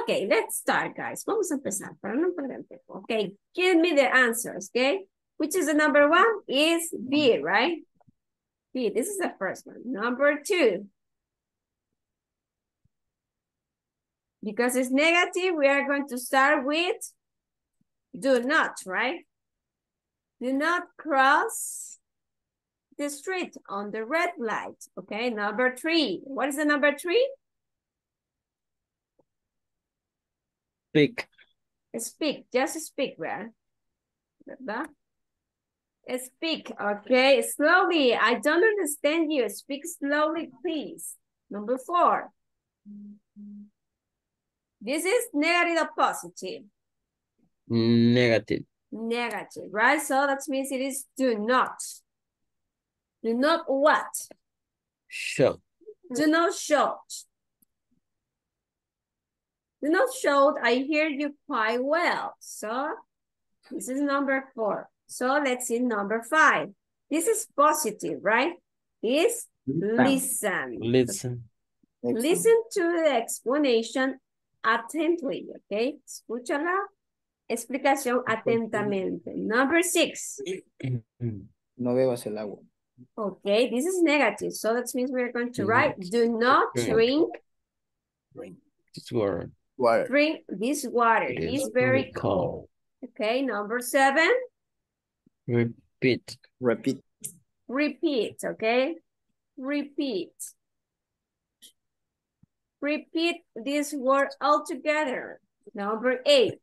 Okay, let's start, guys. Vamos a empezar para no perder el tiempo. Okay, give me the answers, okay? Which is the number one? Is B, right? B, this is the first one. Number two. Because it's negative, we are going to start with do not, right? Do not cross the street on the red light. Okay, number three. What is the number three? Speak. Speak, just speak, ¿verdad? Speak, okay, slowly. I don't understand you. Speak slowly, please. Number four. This is negative or positive? Negative. Negative, right? So that means it is do not. Do not what? Shout. Do not shout. Do not shout. I hear you quite well. So this is number four. So let's see number five. This is positive, right? Is listen. Listen. Listen to the explanation attentively, okay? Escucha la explicación atentamente. Number six. No bebas el agua. Okay, this is negative. So that means we're going to write, do not drink this water. Drink this water. It's very cold. Okay, number seven. Repeat. Repeat. Repeat, okay? Repeat. Repeat this word altogether. Number eight.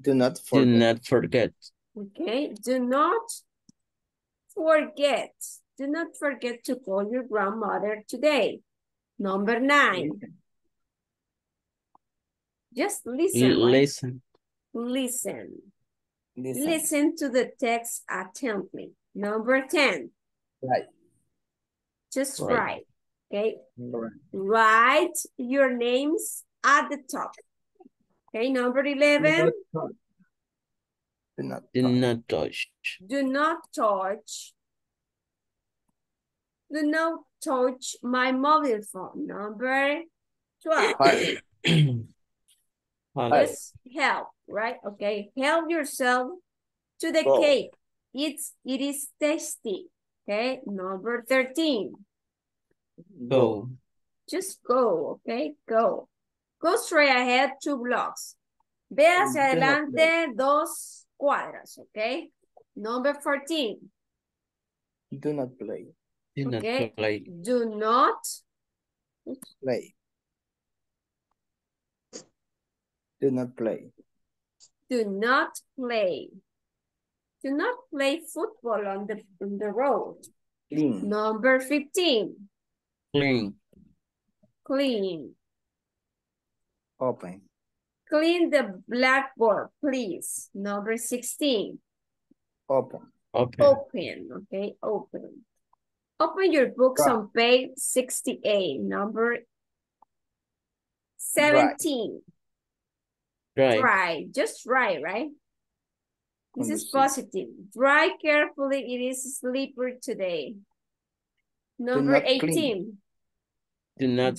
Do not forget. Do not forget. Okay, do not forget. Do not forget to call your grandmother today. Number nine. Just listen. Listen. Listen. Listen. Listen to the text attentively. Number 10. Right. Just write. Okay. Right. Write your names at the top. Okay. Number 11. Do not touch. Do not touch. Do not touch my mobile phone. Number 12. Just help, right? Okay. Help yourself to the cake. It is tasty. Okay. Number 13. Go. Just go, okay? Go. Go straight ahead 2 blocks. Ve hacia adelante 2 cuadras, okay? Number 14. Do not play. Do not play. Do not play. Do not play. Do not play. Do not play football on the road. Clean. Number 15. Clean. Clean. Open. Clean the blackboard, please. Number 16. Open. Open. Open. Okay, open. Open your books on page 68. Number 17. Right. Dry. Just dry, right? This is positive. Dry carefully. It is slippery today. Number 18. Do not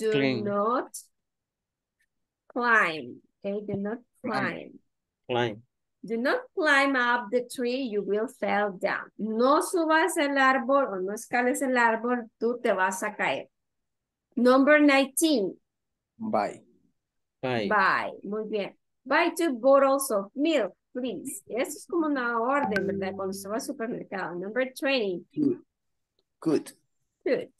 climb. Okay, do not climb. Do not climb up the tree, you will fall down. No subas el árbol o no escales el árbol, tú te vas a caer. Number 19. Bye. Bye. Bye. Muy bien. Buy 2 bottles of milk, please. Eso es como una orden, ¿verdad? Cuando se va al supermercado. Number 20. Good. Good.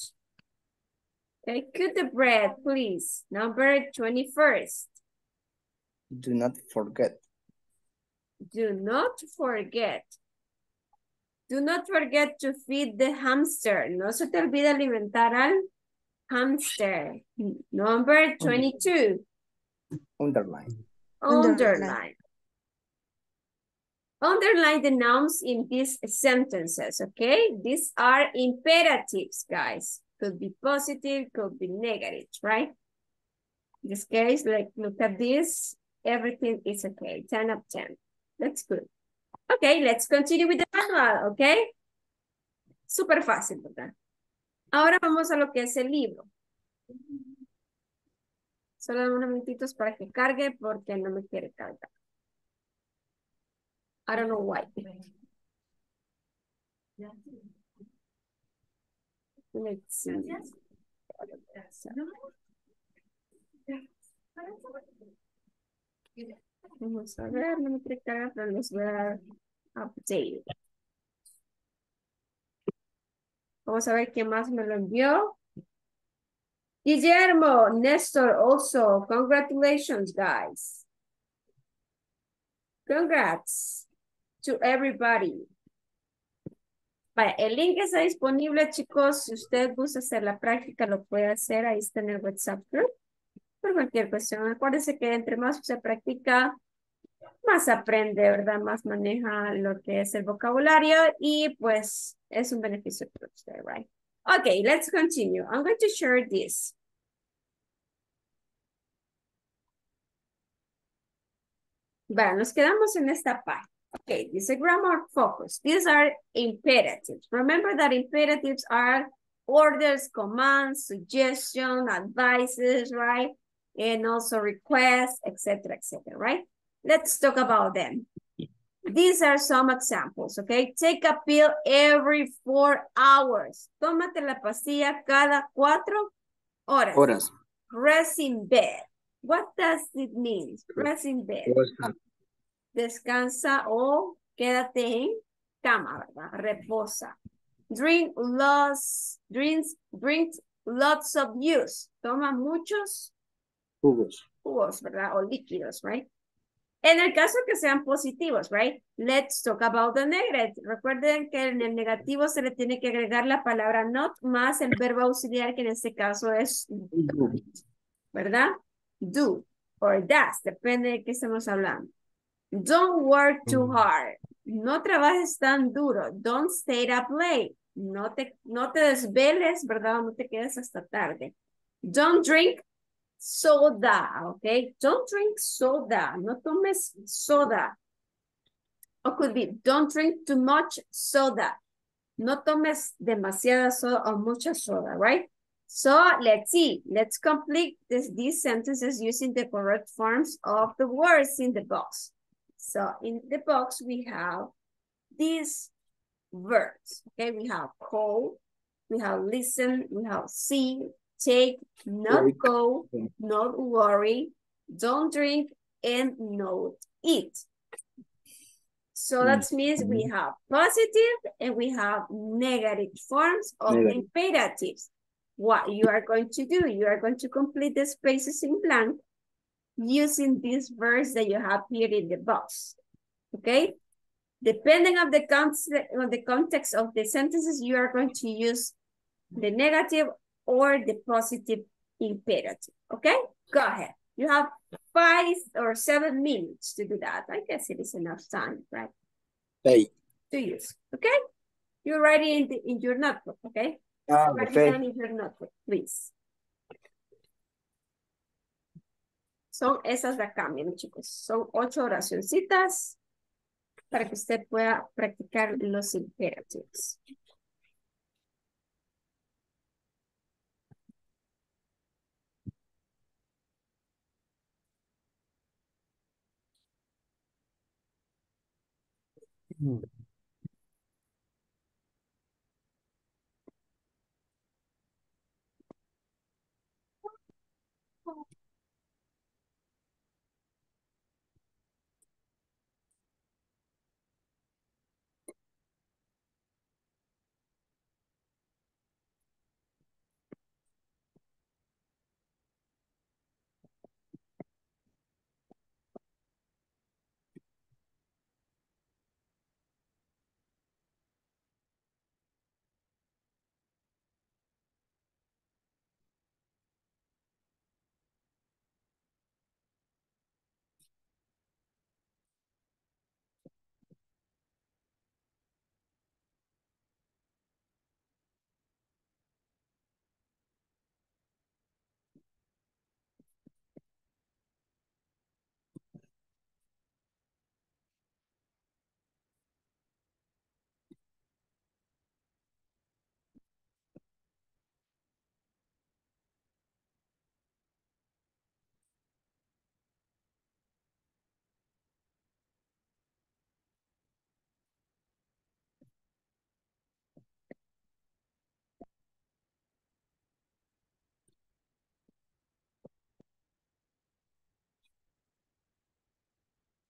Okay, cut the bread, please. Number 21st. Do not forget. Do not forget. Do not forget to feed the hamster. No se te olvide alimentar al hamster. Number 22. Underline. Underline. Underline the nouns in these sentences, okay? These are imperatives, guys. Could be positive, could be negative, right? In this case, like, look at this. Everything is okay. 10 of 10. That's good. Okay, let's continue with the manual, okay? Súper fácil, ¿verdad? Ahora vamos a lo que es el libro. Solo dame unos minutitos para que cargue porque no me quiere cargar. I don't know why. Let's see. Vamos a ver, no me quiere cargar, pero les voy a update. Vamos a ver quién más me lo envió. Guillermo, Néstor also. Congratulations, guys. Congrats to everybody. Vale, el link está disponible, chicos. Si usted gusta hacer la práctica, lo puede hacer. Ahí está en el WhatsApp group. Por cualquier cuestión, acuérdense que entre más se practica, más aprende, ¿verdad? Más maneja lo que es el vocabulario y pues es un beneficio para usted, right? Okay, let's continue. I'm going to share this. Bueno, nos quedamos en esta parte. Okay, this is grammar focus. These are imperatives. Remember that imperatives are orders, commands, suggestions, advices, right? And also requests, etc., right? Let's talk about them. These are some examples, okay? Take a pill every 4 hours. Tómate la pastilla cada 4 horas. Horas. Rest in bed. What does it mean? Rest in bed. Descansa o quédate en cama, ¿verdad? Reposa. Drink lots of juice. Toma muchos jugos. Jugos, ¿verdad? O líquidos, right? En el caso que sean positivos, right? Let's talk about the negative. Recuerden que en el negativo se le tiene que agregar la palabra not más el verbo auxiliar, que en este caso es do, ¿verdad? Do or does, depende de qué estemos hablando. Don't work too hard. No trabajes tan duro. Don't stay up late. No te desveles, ¿verdad? No te quedes hasta tarde. Don't drink soda, okay? Don't drink soda. No tomes soda. Or could be, don't drink too much soda. No tomes demasiada soda or mucha soda, right? So let's see. Let's complete these sentences using the correct forms of the words in the box. So in the box, we have these verbs, okay? We have call, we have listen, we have see, take, not go, not worry, don't drink, and not eat. So that means we have positive and we have negative forms of imperatives. What you are going to do, you are going to complete the spaces in blank using these verbs that you have here in the box, okay? Depending on the context of the sentences, you are going to use the negative or the positive imperative, okay? Go ahead. You have 5 or 7 minutes to do that. I guess it is enough time, right? Eight. To use, okay? You're writing in your notebook, okay? Write it down in your notebook, please. Son esas de acá, miren, chicos. Son 8 oracioncitas para que usted pueda practicar los imperativos.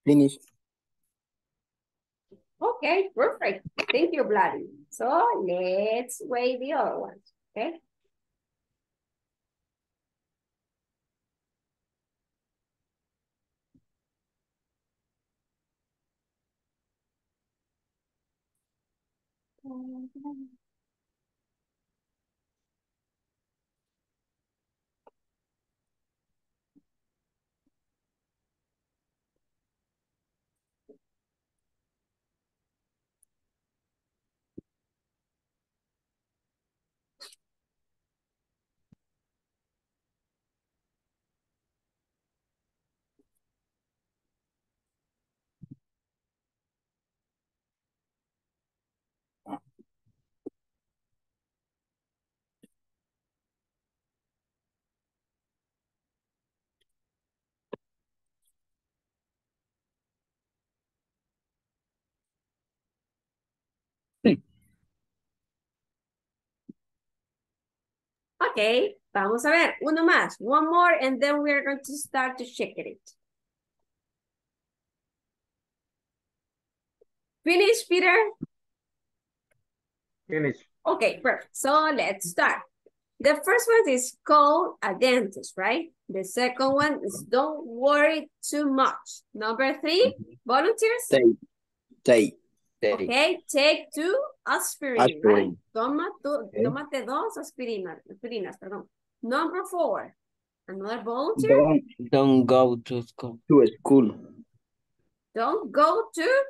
Finish. Okay, perfect. Thank you, Vladimir. So let's weigh the other ones, okay? Okay, vamos a ver, uno más, one more, and then we are going to start to check it. Finish, Peter? Finish. Okay, perfect. So let's start. The first one is call a dentist, right? The second one is don't worry too much. Number three, volunteers? Take. Okay, take two aspirin. Right? Tómate dos aspirinas, perdón. Number four, another volunteer. Don't go to school. Don't go to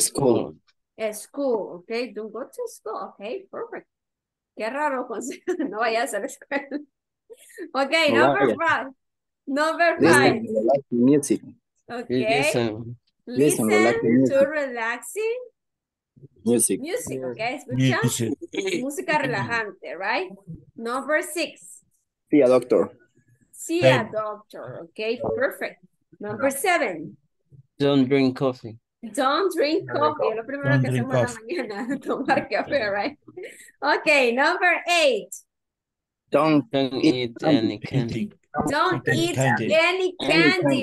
school. Okay, don't go to school. Okay, perfect. Qué raro, no vayas a la escuela. Okay, number five. Music. Okay. Listen to relaxing music, okay? Música relajante, right? Number six. See a doctor. Okay, perfect. Number seven. Don't drink coffee. Lo primero que hacemos en la mañana, tomar café, right? Okay, number eight. Don't eat any candy,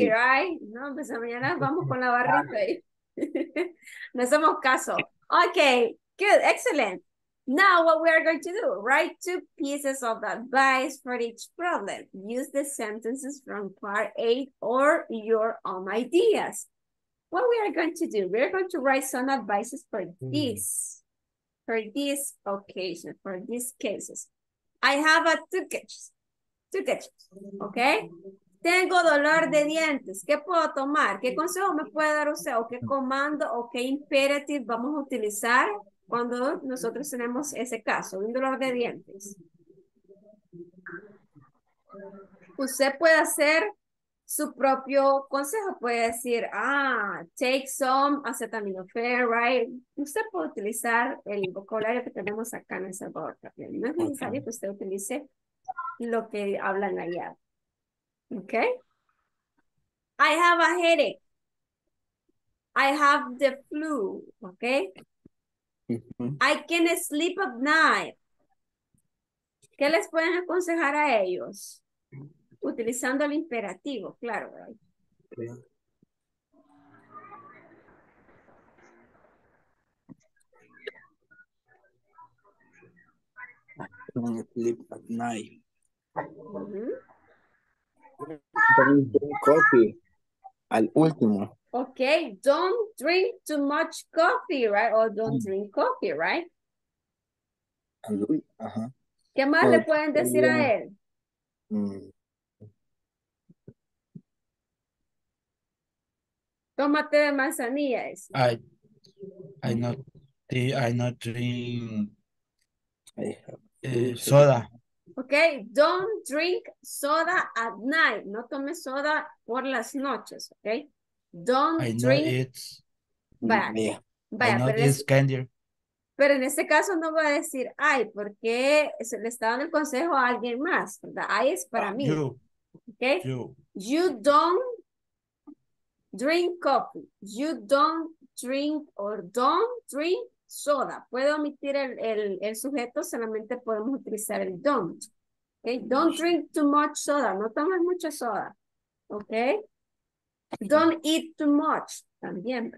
right? No, pues mañana vamos con la barrita ahí. No hacemos caso. Okay, good, excellent. Now what we are going to do, write two pieces of advice for each problem. Use the sentences from part 8 or your own ideas. What we are going to do, we are going to write some advices for this occasion, for these cases. I have two sketches, okay? Tengo dolor de dientes. ¿Qué puedo tomar? ¿Qué consejo me puede dar usted? ¿O qué comando o qué imperative vamos a utilizar cuando nosotros tenemos ese caso, un dolor de dientes? Usted puede hacer su propio consejo. Puede decir, take some acetaminophen, right? Usted puede utilizar el vocabulario que tenemos acá en El Salvador también. No es necesario que usted utilice lo que hablan allá. Okay. I have a headache. I have the flu. Okay. I can't sleep at night. ¿Qué les pueden aconsejar a ellos? Utilizando el imperativo, claro. Right? Okay. I can't sleep at night. Don't drink coffee. Al último. Okay, don't drink too much coffee, right? Or don't drink coffee, right? ¿Qué más le pueden decir a él? Tómate de manzanilla. I not drink soda. Okay, don't drink soda at night. No tome soda por las noches, okay? Don't drink. Vaya, pero en este caso no va a decir, ay, porque le está dando el consejo a alguien más, ¿verdad? Ay es para mí. Okay? You don't drink coffee. You don't drink or don't drink soda. Puedo omitir el sujeto, solamente podemos utilizar el don't. Okay, don't drink too much soda. No tomes mucha soda. Okay. Don't eat too much. También.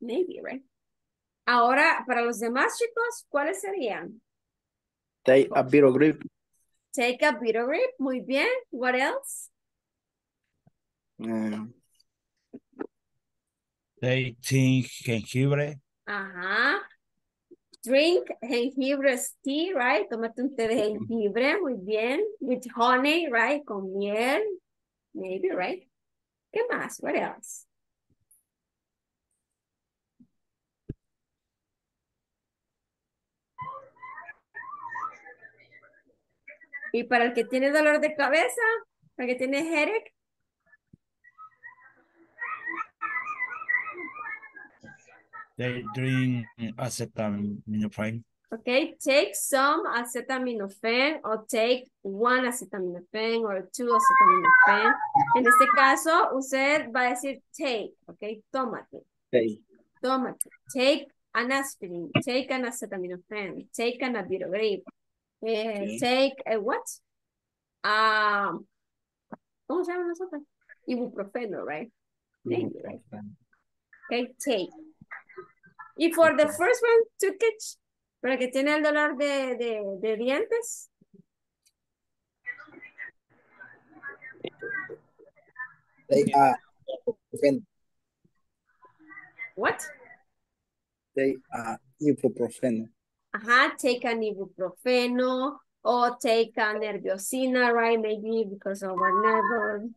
Maybe, right? Ahora, para los demás chicos, ¿cuáles serían? Take a Virogrip. Take a Virogrip, muy bien. What else? They drink jengibre. Ajá. Drink jengibre's tea, right? Tómate un té de jengibre, muy bien. With honey, right? Con miel, maybe, right? ¿Qué más? What else? Y para el que tiene dolor de cabeza, para el que tiene headache. They drink acetaminophen. Okay, take some acetaminophen or take one acetaminophen or two acetaminophen. En este caso, usted va a decir take, okay, tómate. Take. Tómate. Take an aspirin, take an acetaminophen, take an Virogrip. Okay. Take a what? ¿Cómo se llama nosotros? Ibuprofeno, right? Ibuprofeno. Okay, take. Y for the first one, to catch, para que tiene el dolor de dientes. Take ibuprofen. What? Take ibuprofeno. Ajá, take an ibuprofeno or take a nerviosina, right? Maybe because of another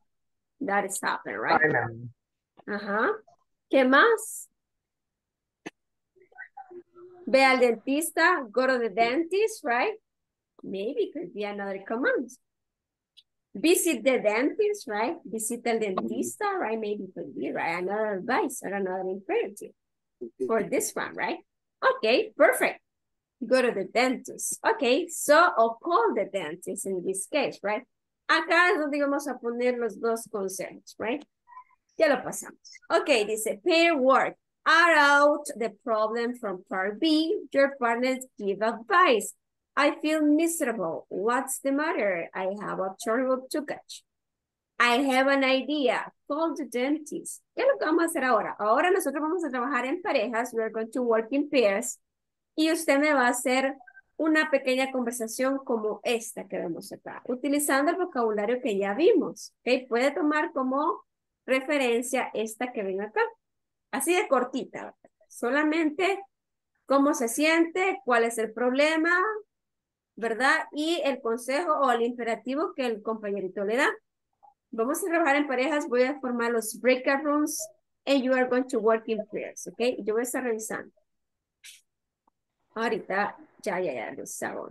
that is happening, right? Ajá. ¿Qué más? Ve al dentista, go to the dentist, right? Maybe could be another command. Visit the dentist, right? Visit el dentista, right? Maybe could be, right? Another advice or another imperative for this one, right? Okay, perfect. Go to the dentist. Okay, so, or call the dentist in this case, right? Acá es donde vamos a poner los dos consejos, right? Ya lo pasamos. Okay, dice, pair work. Are out the problem from part B. Your partners give advice. I feel miserable. What's the matter? I have a terrible toothache. I have an idea. Call the dentist. ¿Qué es lo que vamos a hacer ahora? Ahora nosotros vamos a trabajar en parejas. We're going to work in pairs. Y usted me va a hacer una pequeña conversación como esta que vemos acá, utilizando el vocabulario que ya vimos. ¿Okay? Puede tomar como referencia esta que ven acá. Así de cortita, solamente cómo se siente, cuál es el problema, ¿verdad? Y el consejo o el imperativo que el compañerito le da. Vamos a trabajar en parejas, voy a formar los breakout rooms and you are going to work in pairs, ¿ok? Yo voy a estar revisando. Ahorita, ya, los hago.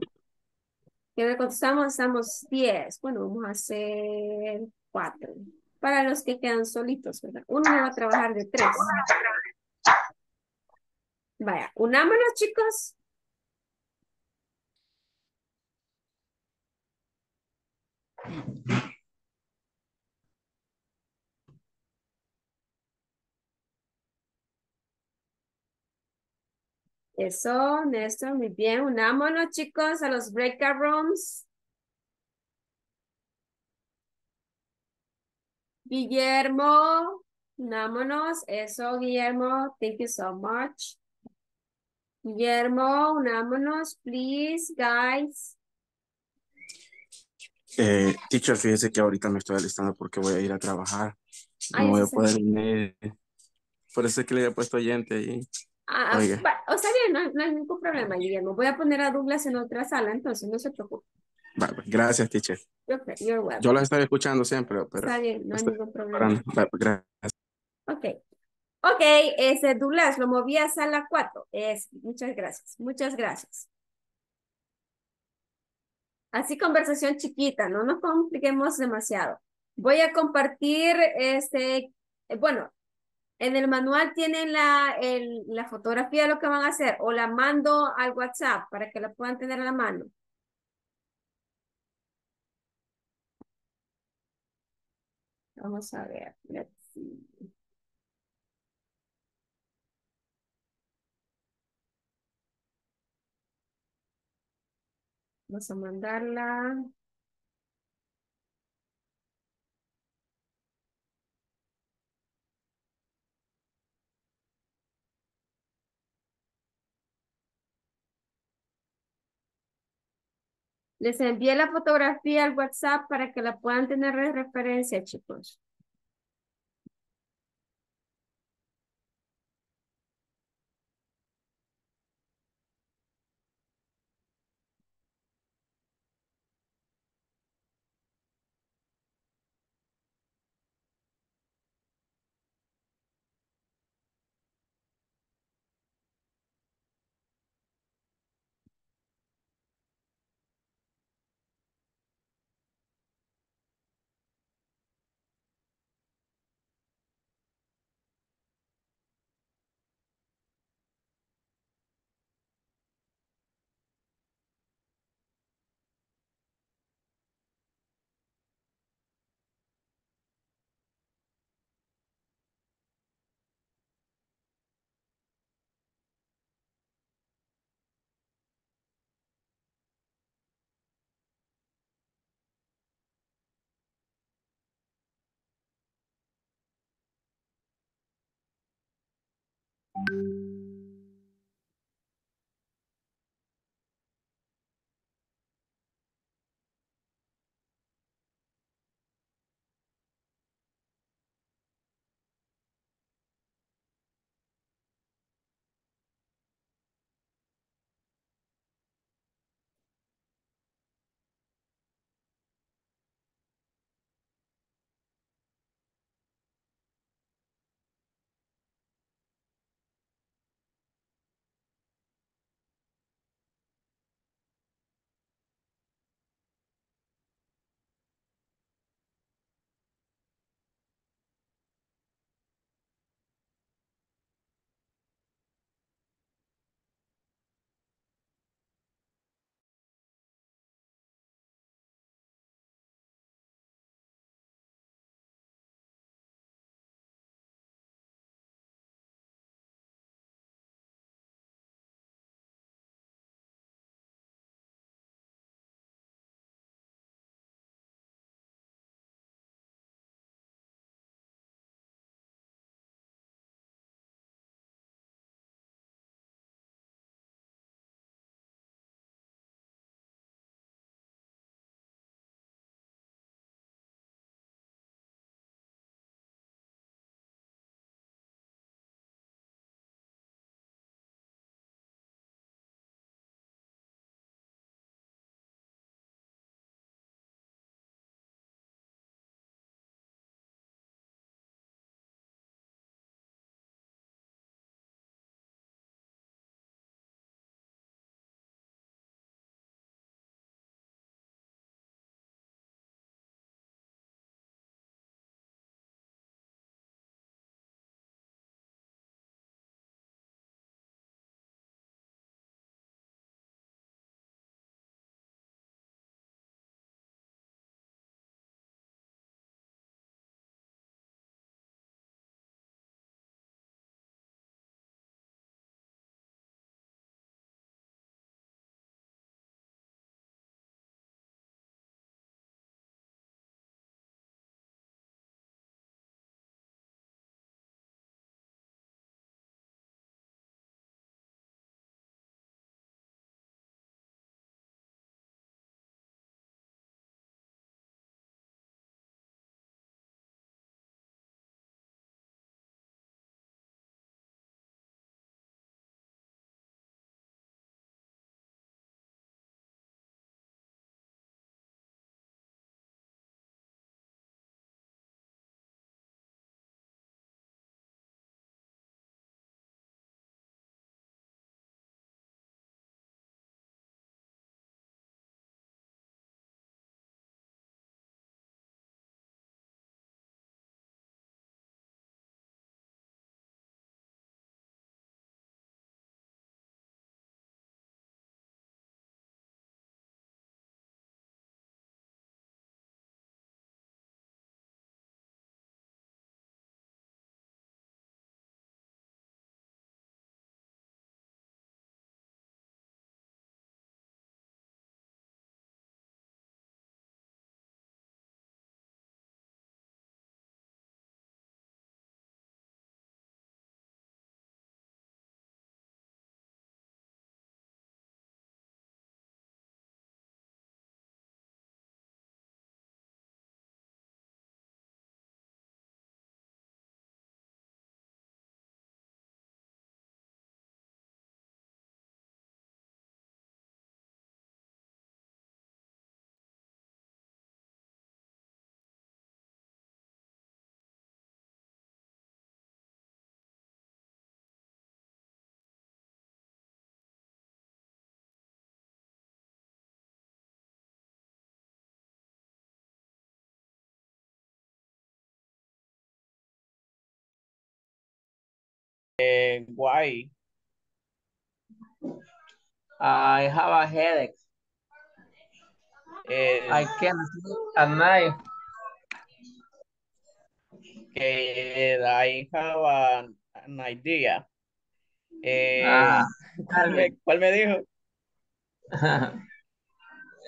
¿Qué me contestamos? Estamos 10. Bueno, vamos a hacer 4. Para los que quedan solitos, ¿verdad? Uno va a trabajar de 3. Vaya, unámonos, chicos. Eso, Néstor, muy bien. Unámonos, chicos, a los breakout rooms. Guillermo, unámonos. Eso, Guillermo. Thank you so much. Guillermo, unámonos, please, guys. Teacher, fíjese que ahorita me estoy alistando porque voy a ir a trabajar. No voy a poder venir. Por eso es que le he puesto oyente ahí. Está bien, no hay ningún problema, Guillermo. Voy a poner a Douglas en otra sala, entonces no se preocupe. Vale, gracias, teacher. Okay, you're welcome. Yo la estaba escuchando siempre, pero... Está bien, no hay ningún problema. Gracias. Ok, ese Douglas lo moví a sala 4. Muchas gracias, muchas gracias. Así conversación chiquita, no nos compliquemos demasiado. Voy a compartir, bueno, en el manual tienen la fotografía de lo que van a hacer o la mando al WhatsApp para que la puedan tener a la mano. Vamos a ver, let's see. Vamos a mandarla. Les envié la fotografía al WhatsApp para que la puedan tener de referencia, chicos. Why? I have a headache. I can't sleep at night. Okay, I have an idea. ¿Cuál me dijo?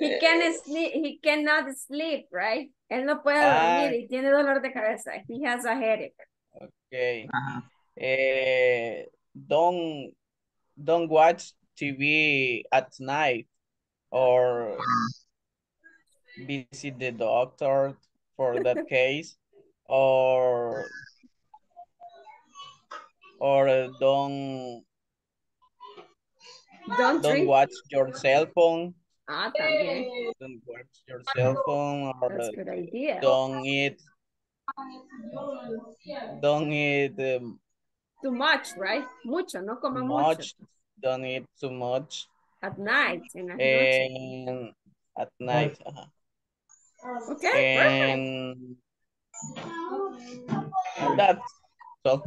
He cannot sleep, right? Él no puede dormir y tiene dolor de cabeza. He has a headache. Okay. Don't watch TV at night or visit the doctor for that case, or don't watch your cell phone. Don't watch your cell phone, or that's a good idea. Don't eat too much, right? Mucho, no coma mucho. Don't eat too much. At night. At night. Okay, and that's all.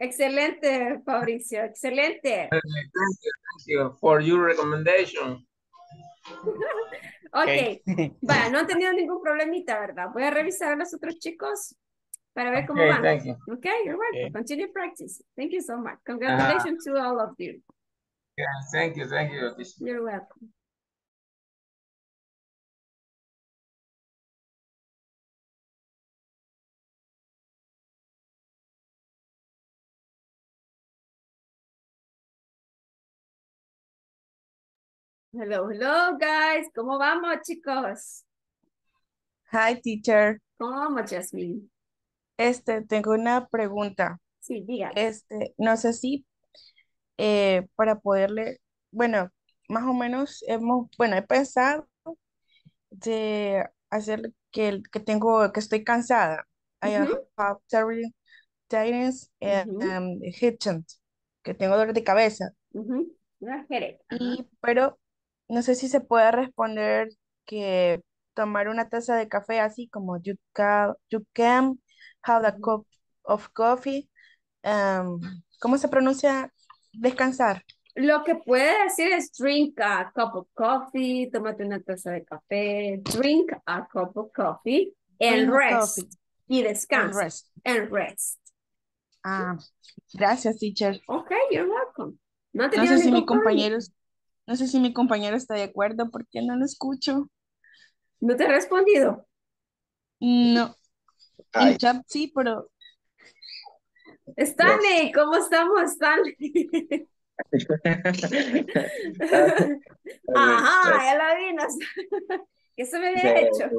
Excelente, Fabricio. Excelente. Thank you for your recommendation. Okay. Bueno, no han tenido ningún problemita, ¿verdad? Voy a revisar a los otros chicos para ver cómo van. Thank you. Okay, you're welcome. Okay. Continue practice. Thank you so much. Congratulations to all of you. Yeah, thank you. Thank you. You're welcome. Hello, hello, guys. ¿Cómo vamos, chicos? Hi, teacher. ¿Cómo vamos, Yasmin? Tengo una pregunta. Sí, diga. No sé si para poderle, bueno, más o menos he pensado de hacer que estoy cansada. I have terrible tiredness and headache, que tengo dolor de cabeza. Una headache. Pero no sé si se puede responder que tomar una taza de café así como you can have a cup of coffee. ¿Cómo se pronuncia descansar? Lo que puede decir es drink a cup of coffee, tómate una taza de café, drink a cup of coffee and rest. Y descansa. And rest. Ah, gracias, teacher. Okay, you're welcome. No sé si mi compañero... No sé si mi compañero está de acuerdo porque no lo escucho. ¿No te ha respondido? No. En chat sí, pero... Stanley, ¿cómo estamos, Stanley? Ajá, ya la vimos. ¿Qué se me había hecho?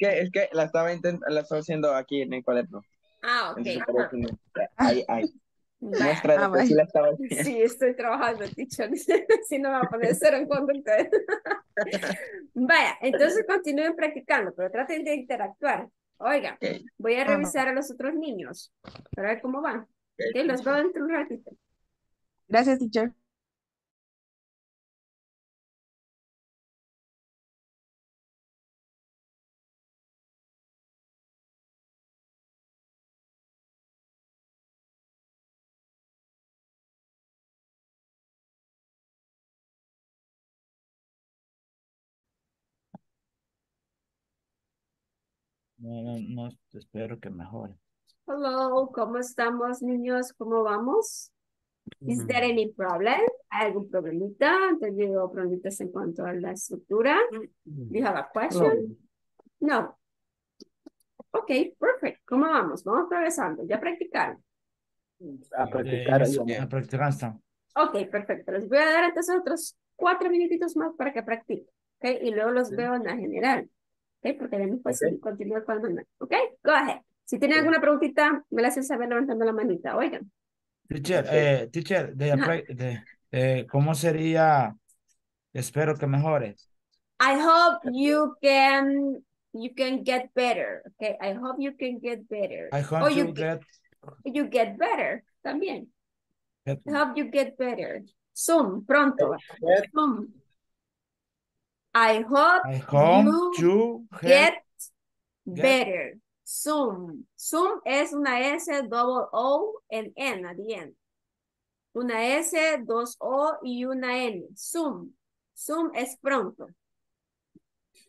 Es que la estaba haciendo aquí en el cuaderno. Ah, ok. Sí, estoy trabajando, teacher. Si no, va a poner cero en conducta. Vaya, entonces continúen practicando, pero traten de interactuar. Oiga, okay. Voy a revisar a los otros niños para ver cómo van. Okay, los veo dentro un ratito. Gracias, teacher. No, espero que mejore. Hello, ¿cómo estamos, niños? ¿Cómo vamos? Is there any problem? ¿Hay algún problemita? ¿Te digo problemitas en cuanto a la estructura? Do you have a question? No. Ok, perfecto. ¿Cómo vamos? Vamos progresando. ¿Ya practicaron? A practicar. Ok, perfecto. Les voy a dar entonces otros 4 minutitos más para que practiquen. Okay, y luego los veo en la general. Okay, porque de mí pues continuar con el manual. Ok, go ahead. Si tienen alguna preguntita, me la hacen saber levantando la manita. Oigan. Teacher, ¿cómo sería? Espero que mejores. I hope you can get better. Okay, I hope you can get better. I hope you get better también. I hope you get better. Soon, pronto. Soon. I hope you get better Zoom. Zoom es una S, double O, and N at the end. Una S, dos O y una N. Zoom. Zoom es pronto.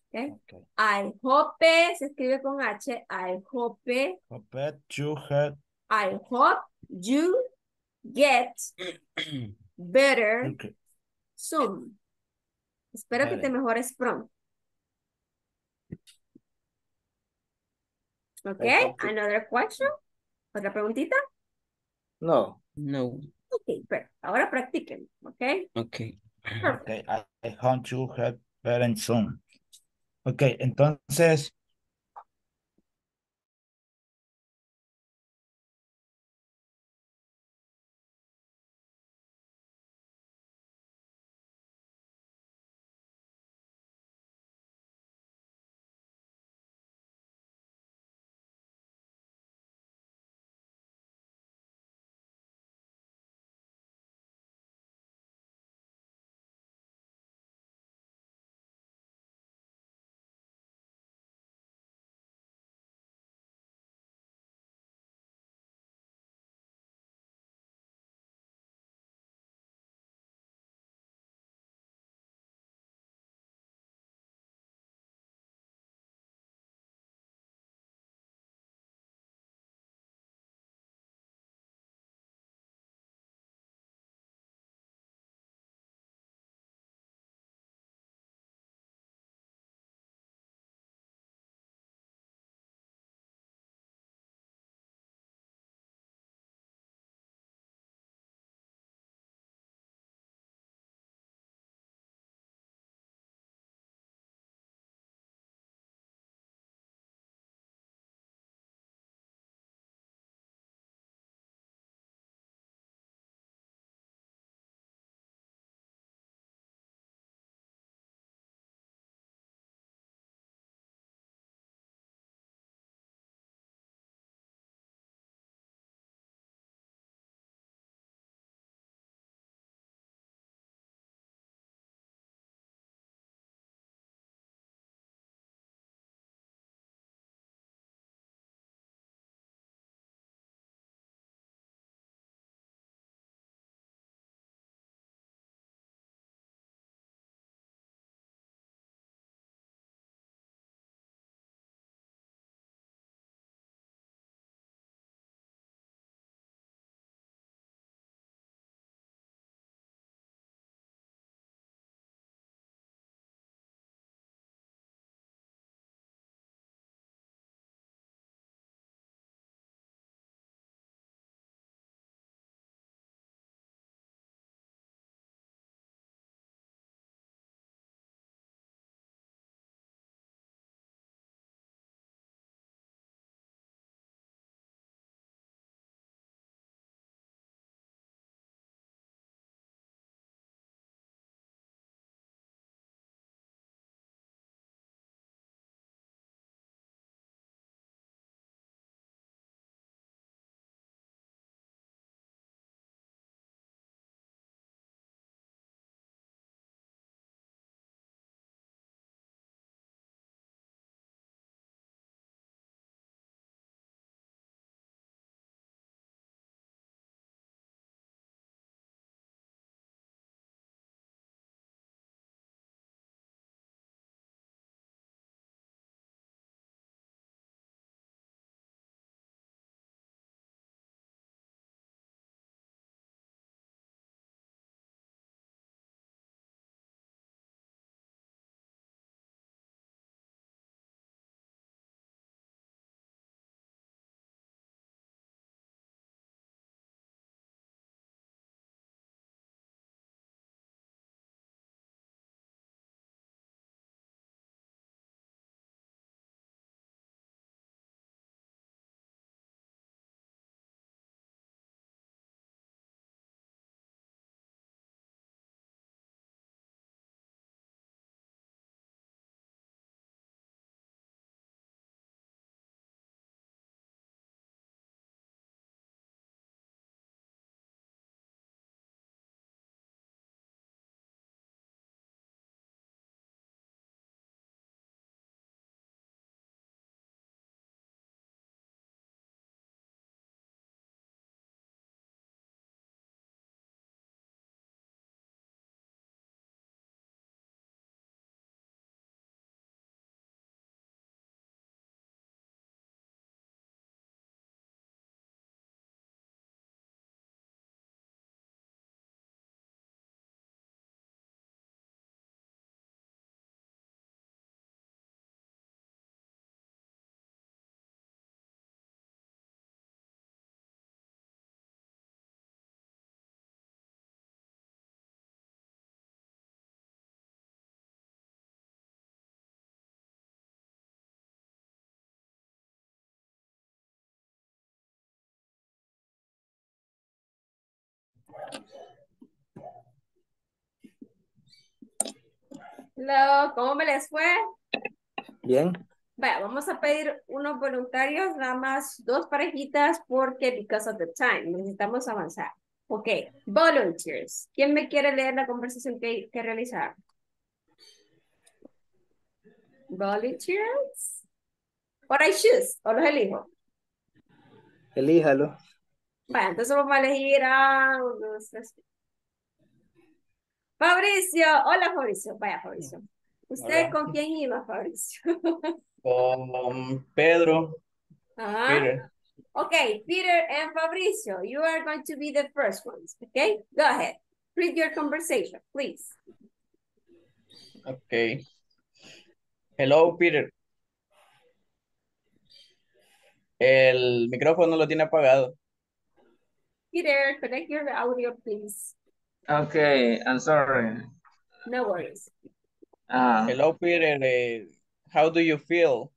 Okay. Okay. I hope, se escribe con H. I hope. I hope you get better okay. soon. Espero que te mejores pronto. Okay, another question. ¿Otra preguntita? No. No. Okay, pero ahora practiquen, okay? Okay. Perfect. Okay, I hope you get better soon. Okay, entonces... Hello, ¿cómo me les fue? Bien. Bueno, vamos a pedir unos voluntarios, nada más dos parejitas porque because of the time, necesitamos avanzar. Ok, volunteers. ¿Quién me quiere leer la conversación que realizar? Volunteers. What I choose, o los elijo. Elíjalo. Bueno, entonces vamos a elegir a unos tres. Fabricio, hola Fabricio, vaya Fabricio. ¿Usted hola. Con quién iba, Fabricio? Con Pedro. Uh-huh. Peter. Okay, Peter and Fabricio, you are going to be the first ones, okay? Go ahead, read your conversation, please. Okay. Hello, Peter. El micrófono lo tiene apagado. Peter, connect your audio, please. Okay, I'm sorry. No worries. Hello, Peter. How do you feel?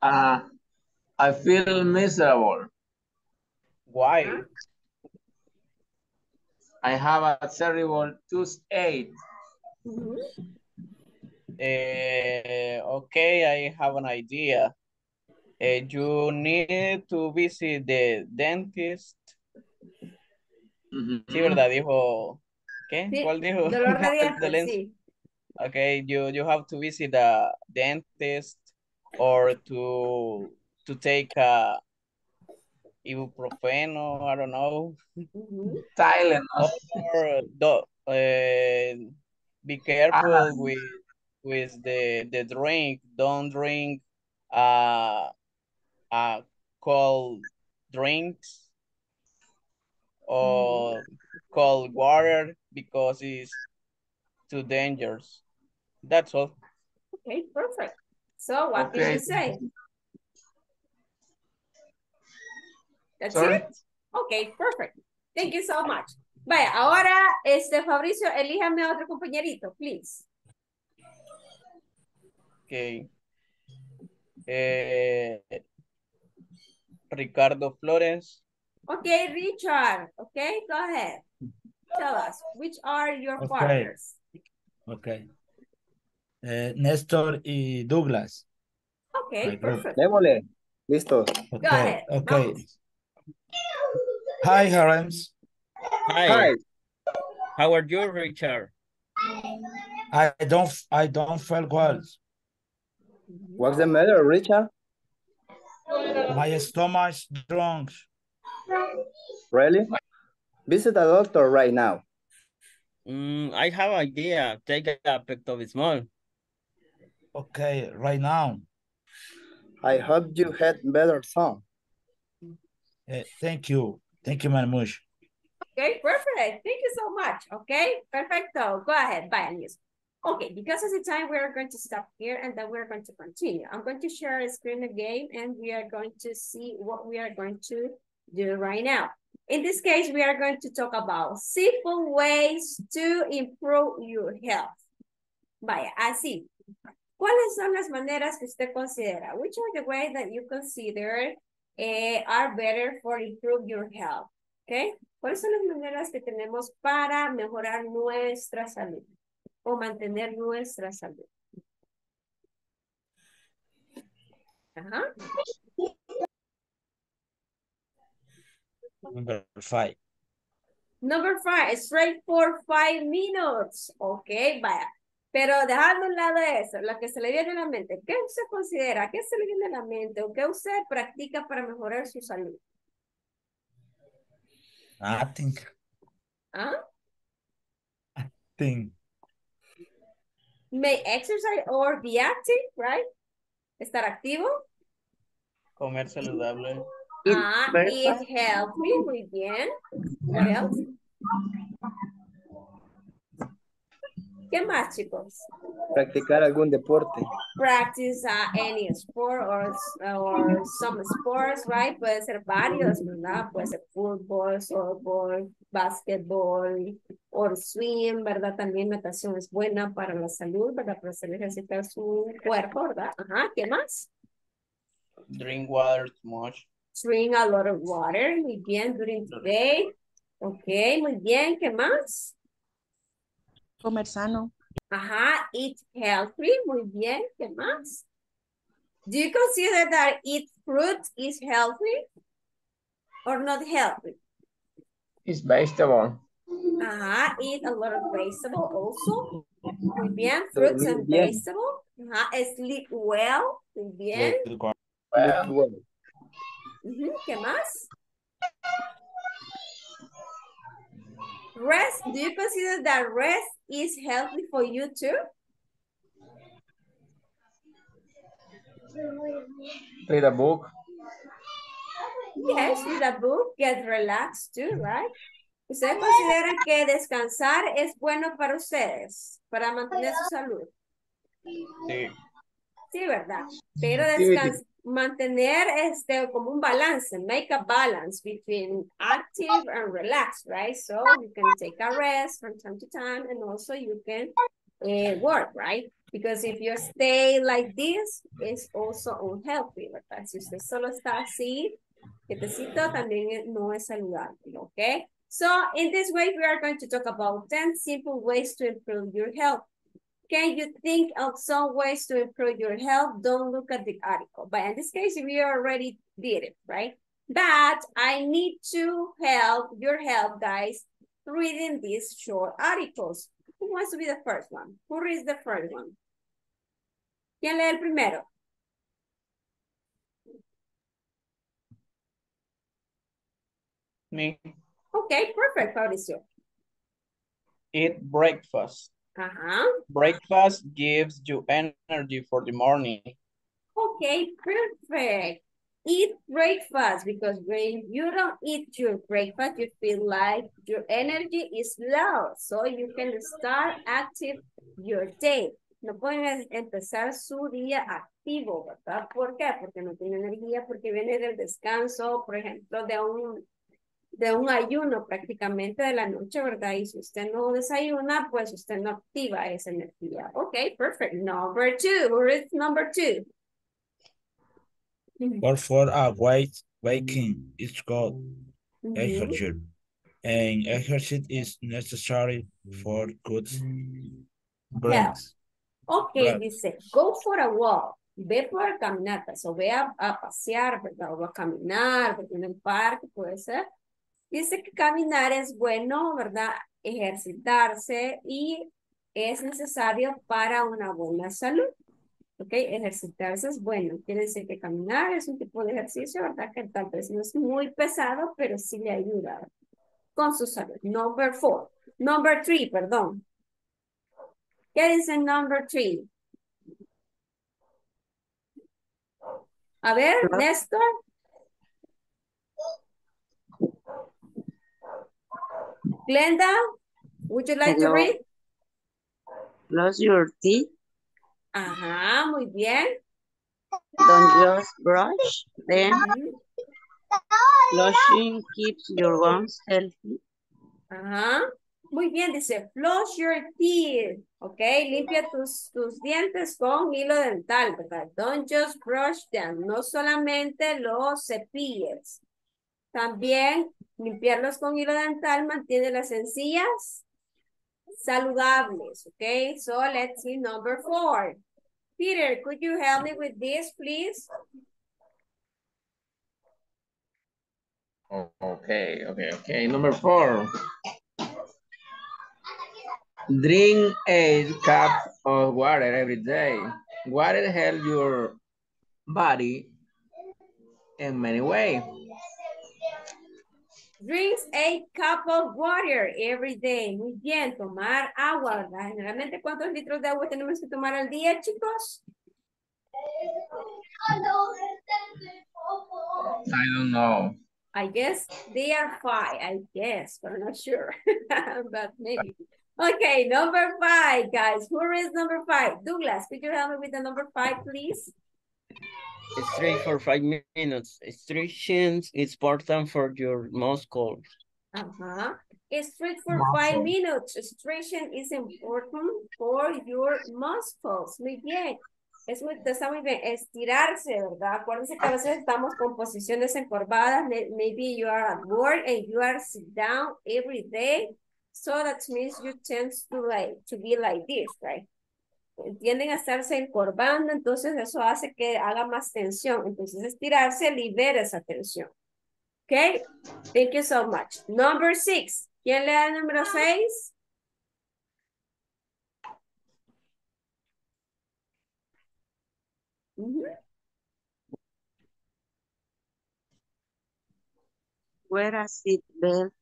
I feel miserable. Why? I have a terrible toothache. Mm-hmm. Okay, I have an idea. You need to visit the dentist. Mm-hmm. Sí, ¿verdad? Dijo... ¿Qué? Sí. ¿Cuál dijo? Dolor de dientes, sí. Okay, you have to visit a dentist or to take a ibuprofeno, I don't know. Mm-hmm. Tylenol. Be careful with the drink. Don't drink cold drinks or cold water because it's too dangerous. That's all. Okay, perfect. So what did you say? That's it? Okay, perfect. Thank you so much. Vaya, ahora, Fabricio, elíjame a otro compañerito, please. Okay. Ricardo Flores. Okay, Richard. Okay, go ahead. Tell us, which are your partners? Okay. Néstor y Douglas. Okay, perfect. Démosle. Listo. Go ahead. Okay. Vamos. Hi, Harems. Hi. How are you, Richard? I don't feel well. What's the matter, Richard? My stomach's drunk. Really? Visit a doctor right now. I have an idea. Take a Pectobismol. Okay, right now. I hope you had better soon. Thank you. Thank you very much. Okay, perfect. Thank you so much. Okay, perfecto. Go ahead, bye, Anis. Okay, because of the time, we are going to stop here and then we are going to continue. I'm going to share a screen again and we are going to see what we are going to do right now. In this case, we are going to talk about simple ways to improve your health. Vaya, así. ¿Cuáles son las maneras que usted considera? Which are the ways that you consider are better for improve your health? Okay. ¿Cuáles son las maneras que tenemos para mejorar nuestra salud o mantener nuestra salud? Ajá. Number 5. Number 5, straight for 5 minutes. Okay, vaya. Pero dejando a un lado eso, lo que se le viene a la mente, ¿qué usted considera? ¿Qué se le viene a la mente? ¿O qué usted practica para mejorar su salud? Nothing. ¿Ah? Nothing. May exercise or be active, right? Estar activo. Comer saludable. Eat healthy, muy bien. What else? ¿Qué más, chicos? Practicar algún deporte. Practice any sport or some sports, right? Puede ser varios, ¿verdad? Puede ser fútbol, softball, basketball, or swim, ¿verdad? También natación es buena para la salud, ¿verdad? Para hacer ejercitar su cuerpo, ¿verdad? Ajá, ¿qué más? Drink water too much. Drink a lot of water, muy bien, during the day. Ok, muy bien. ¿Qué más? Comer sano. Ajá, eat healthy. Muy bien. ¿Qué más? Do you consider that eat fruit is healthy or not healthy? It's vegetable. Ajá, eat a lot of vegetable also. Muy bien. Fruits and vegetable. Ajá, sleep well. Muy bien. ¿Qué más? Rest, do you consider that rest is healthy for you too? Read a book. Yes, read a book, get relaxed too, right? ¿Ustedes consideran que descansar es bueno para ustedes, para mantener su salud? Sí. Sí, ¿verdad? Pero descansar, mantener como un balance, make a balance between active and relaxed, right? So you can take a rest from time to time and also you can work, right? Because if you stay like this, it's also unhealthy, ¿verdad? Si usted solo está así, quietecito, también no es saludable, okay? So in this way, we are going to talk about 10 simple ways to improve your health. Can you think of some ways to improve your health? Don't look at the article. But in this case, we already did it, right? But I need to help your help, guys, reading these short articles. Who wants to be the first one? Who reads the first one? ¿Quién lee el primero? Me. Okay, perfect, Fabricio. Eat breakfast. Breakfast gives you energy for the morning. Okay, perfect. Eat breakfast, because when you don't eat your breakfast, you feel like your energy is low, so you can start active your day. No pueden empezar su día activo, ¿verdad? ¿Por qué? Porque no tiene energía, porque viene del descanso, por ejemplo, de un ayuno prácticamente de la noche, ¿verdad? Y si usted no desayuna, pues usted no activa esa energía. Okay, perfect. Number two, where is number two? Work for a white waking. It's called exercise. And exercise is necessary for good brains. Yeah. Okay, dice, go for a walk. Ve por caminatas, o ve a pasear, ¿verdad? O a caminar, porque en el parque puede ser. Dice que caminar es bueno, ¿verdad? Ejercitarse y es necesario para una buena salud. ¿Ok? Ejercitarse es bueno. Quiere decir que caminar es un tipo de ejercicio, ¿verdad? Que tal vez no es muy pesado, pero sí le ayuda con su salud. Number three, perdón. ¿Qué dice number three? A ver, Néstor. Glenda, would you like to read? Close your teeth. Ajá, muy bien. Don't just brush them. Flushing keeps your gums healthy. Ajá, muy bien, dice, flush your teeth. Ok, limpia tus dientes con hilo dental, ¿verdad? Don't just brush them. No solamente los cepilles. También limpiarlos con hilo dental mantiene las encías saludables. Ok, so let's see number four. Peter, could you help me with this, please? Okay. Number four. Drink a cup of water every day. Water helps your body in many ways. Drink a cup of water every day. Muy bien, tomar agua, ¿verdad? Generalmente, ¿cuántos litros de agua tenemos que tomar al día, chicos? I don't know. I guess they are 5, I guess, but I'm not sure. But maybe. Okay, number 5, guys. Who is number 5? Douglas, could you help me with the number 5, please? Stretch for 5 minutes. Stretching is important for your muscles. Stretch for 5 minutes. Stretching is important for your muscles. Muy bien. Está muy bien. Estirarse, ¿verdad? Acuérdense que a veces estamos con posiciones encorvadas. Maybe you are at work and you are sit down every day. So that means you tend to be like this, right? Tienden a estarse encorvando, entonces eso hace que haga más tensión. Entonces estirarse libera esa tensión. Okay? Thank you so much. Number 6. ¿Quién le da el número 6? Where a seat belt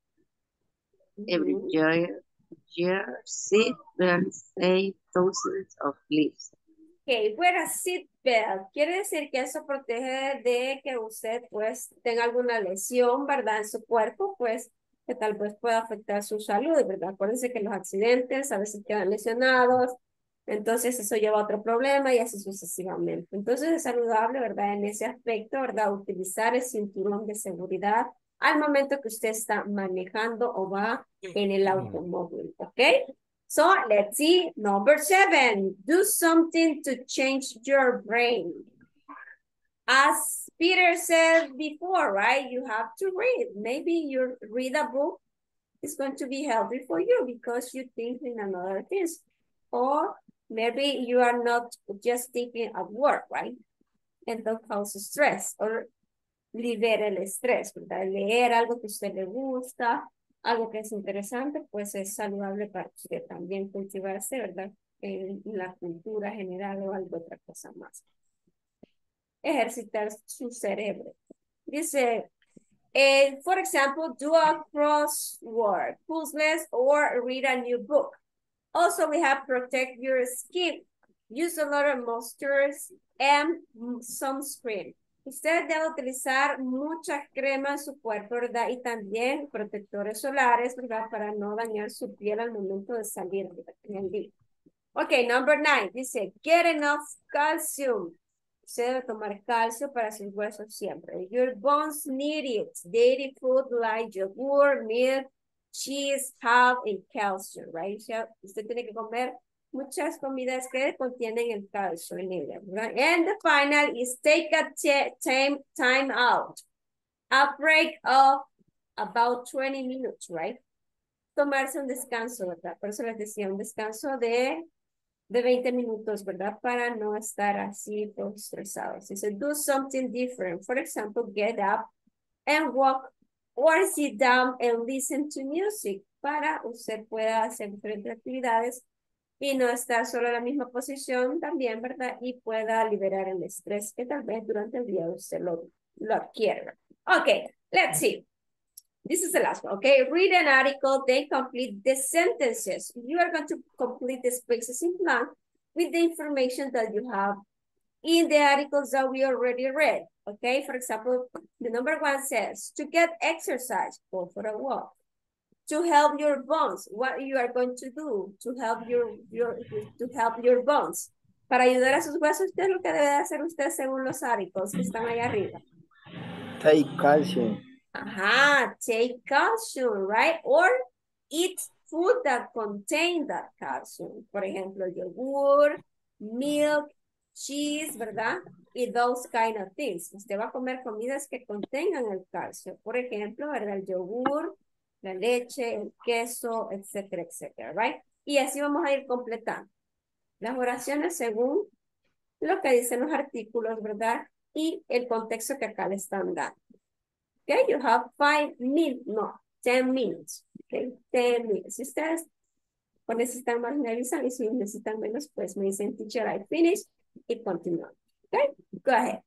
every year, seat belt 8,000 of clips. Ok, wear a seat belt. Quiere decir que eso protege de que usted pues tenga alguna lesión, ¿verdad? En su cuerpo, pues que tal vez pueda afectar su salud, ¿verdad? Acuérdense que los accidentes a veces quedan lesionados. Entonces eso lleva a otro problema y así sucesivamente. Entonces es saludable, ¿verdad? En ese aspecto, ¿verdad? Utilizar el cinturón de seguridad al momento que usted está manejando o va en el automóvil, ¿ok? So let's see number 7. Do something to change your brain. As Peter said before, right? You have to read. Maybe you read a book. It's going to be healthy for you because you think in another things. Or maybe you are not just thinking at work, right? And don't cause stress or libera el estrés, ¿verdad? Leer algo que a usted le gusta, algo que es interesante, pues es saludable para usted también cultivarse, ¿verdad? En la cultura general o algo otra cosa más. Ejercitar su cerebro. Dice, for example, do a crossword, puzzles, or read a new book. Also, we have protect your skin. Use a lot of moisturizers and sunscreen. Usted debe utilizar muchas cremas en su cuerpo, ¿verdad? Y también protectores solares, ¿verdad? Para no dañar su piel al momento de salir del día. Ok, number 9. Dice, get enough calcium. Usted debe tomar calcio para sus huesos siempre. Your bones need it. Dairy food like yogurt, milk, cheese, ham, and calcium, right? Usted tiene que comer muchas comidas que contienen el calcio en ella, right? And the final is take a time out. A break of about 20 minutes, right? Tomarse un descanso, ¿verdad? Por eso les decía, un descanso de 20 minutos, ¿verdad? Para no estar así tan estresados. So do something different. For example, get up and walk or sit down and listen to music para usted pueda hacer diferentes actividades y no estar solo en la misma posición también, ¿verdad? Y pueda liberar el estrés que tal vez durante el día usted lo adquiere. Ok, let's see. This is the last one, okay? Read an article, then complete the sentences. You are going to complete the spaces in blank with the information that you have in the articles that we already read, okay? For example, the number 1 says, to get exercise, go for a walk. To help your bones, what you are going to do to help your bones. Para ayudar a sus huesos, usted lo que debe hacer usted según los artículos que están allá arriba. Take calcium. Ajá, take calcium, right? Or eat food that contain that calcium. Por ejemplo, yogurt, milk, cheese, ¿verdad? Y those kind of things. Usted va a comer comidas que contengan el calcio. Por ejemplo, ¿verdad? El yogur, la leche, el queso, etcétera, etcétera, right? Y así vamos a ir completando las oraciones según lo que dicen los artículos, ¿verdad? Y el contexto que acá le están dando. Okay, you have 10 minutes, okay? 10 minutes. Si ustedes necesitan más, me avisan, y si necesitan menos, pues me dicen, teacher, I finish, y continúan, okay? Go ahead.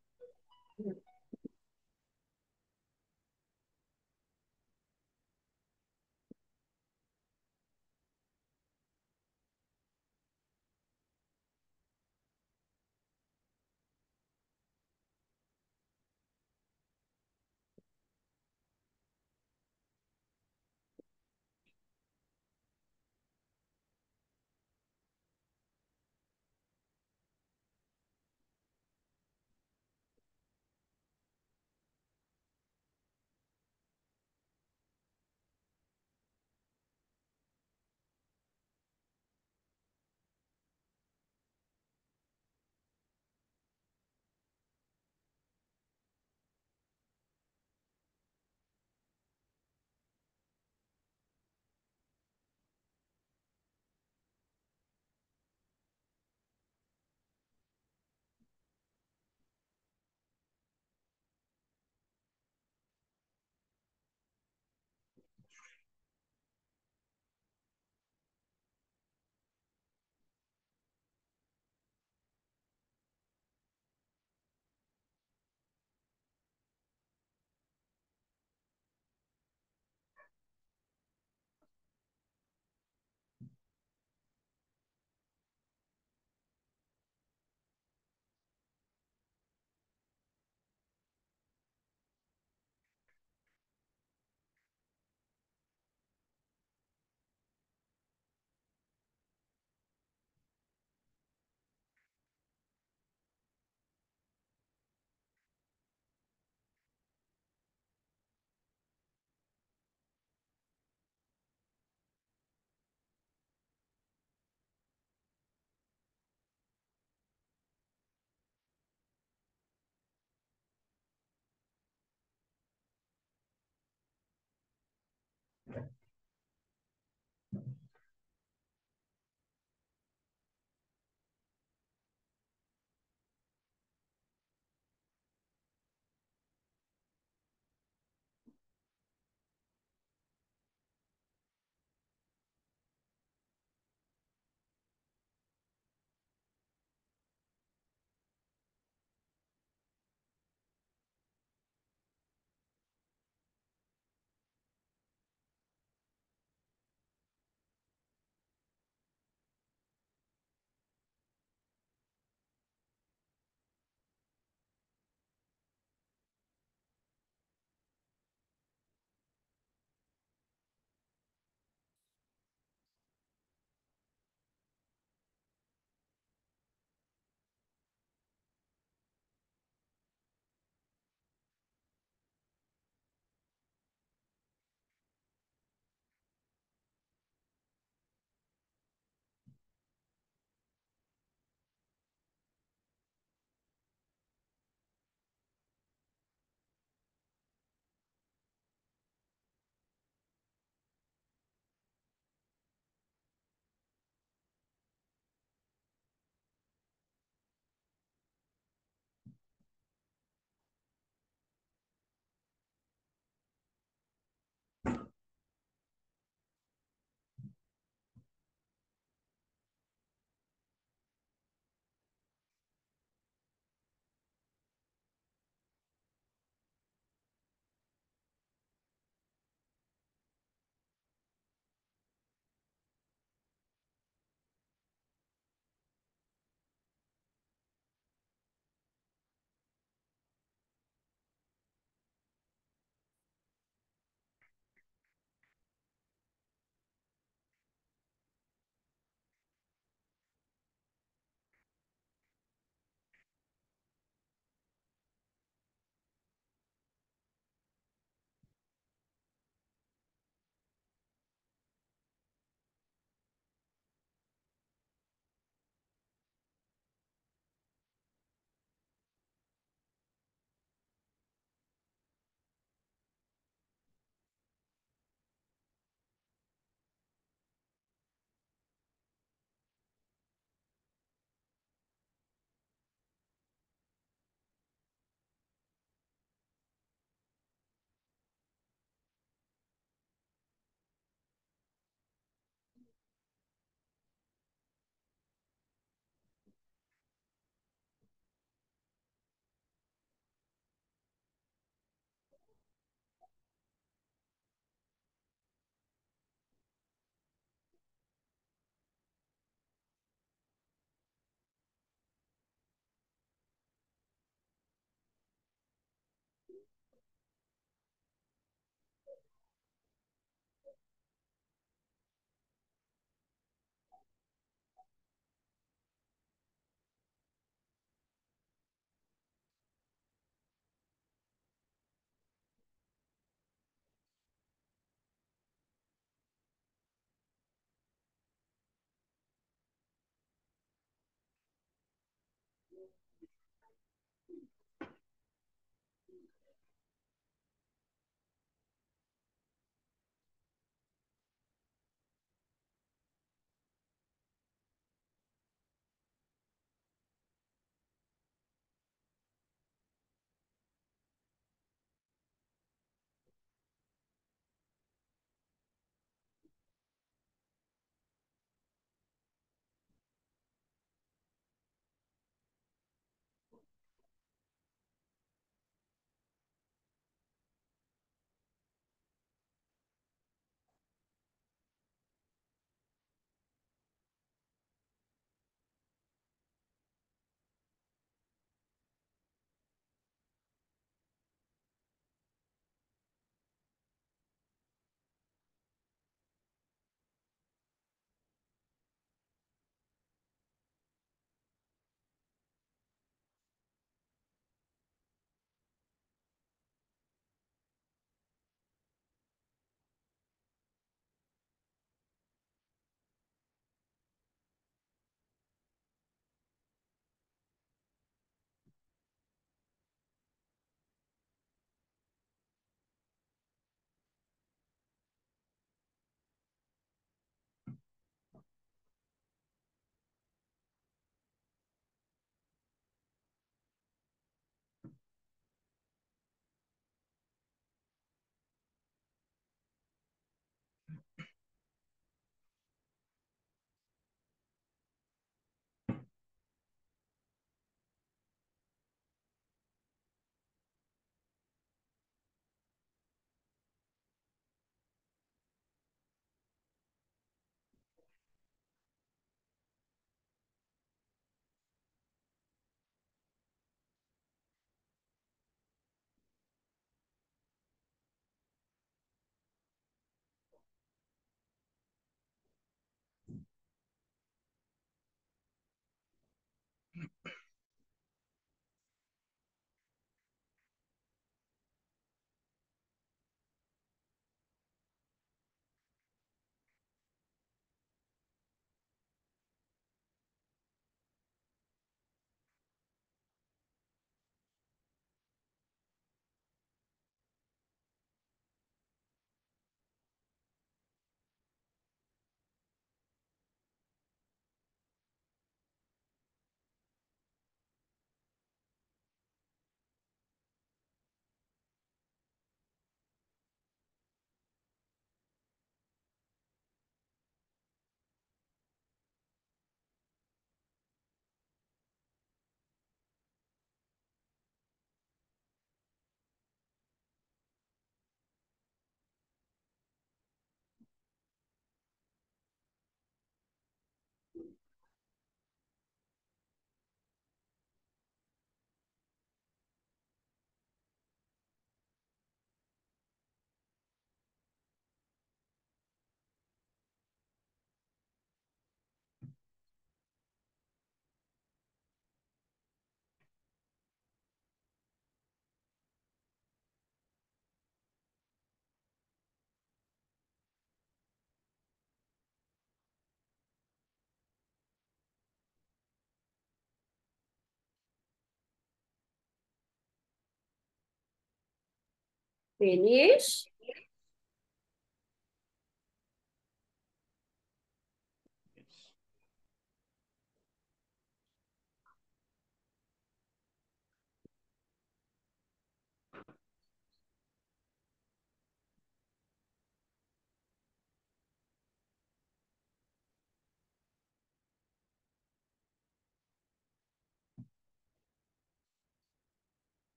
Finish.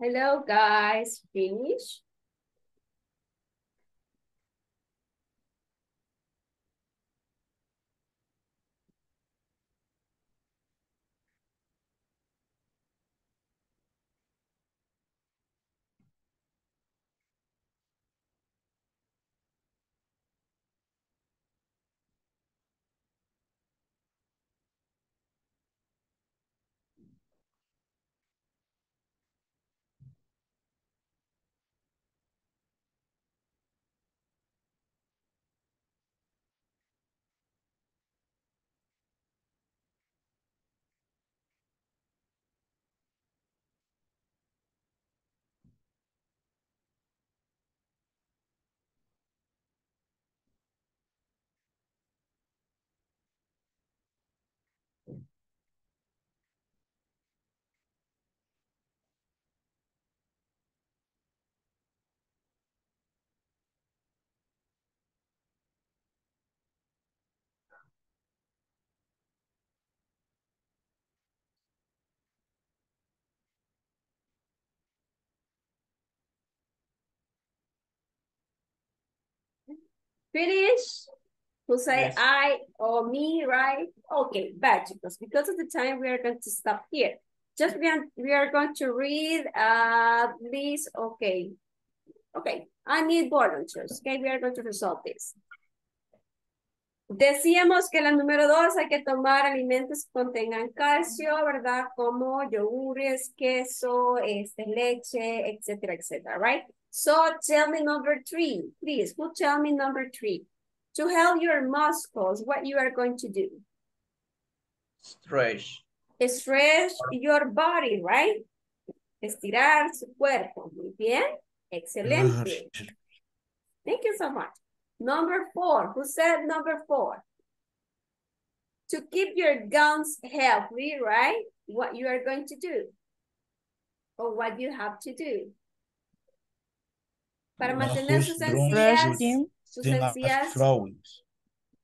Hello guys, finish. Finish. Who say yes. I or me, right? Okay, bad because of the time we are going to stop here. Just we are going to read this. Okay. Okay. I need volunteers. Okay, we are going to resolve this. Decíamos que la número 2 hay que tomar alimentos que contengan calcio, ¿verdad? Como yogures, queso, leche, etcétera, etcétera, right? So tell me number 3, please. Who tell me number 3? To help your muscles, what you are going to do? Stretch. Stretch your body, right? Estirar su cuerpo. Muy bien. Excelente. Thank you so much. Number 4, who said number 4? To keep your gums healthy, right? What you are going to do? Or what you have to do? Para mantener sus encías.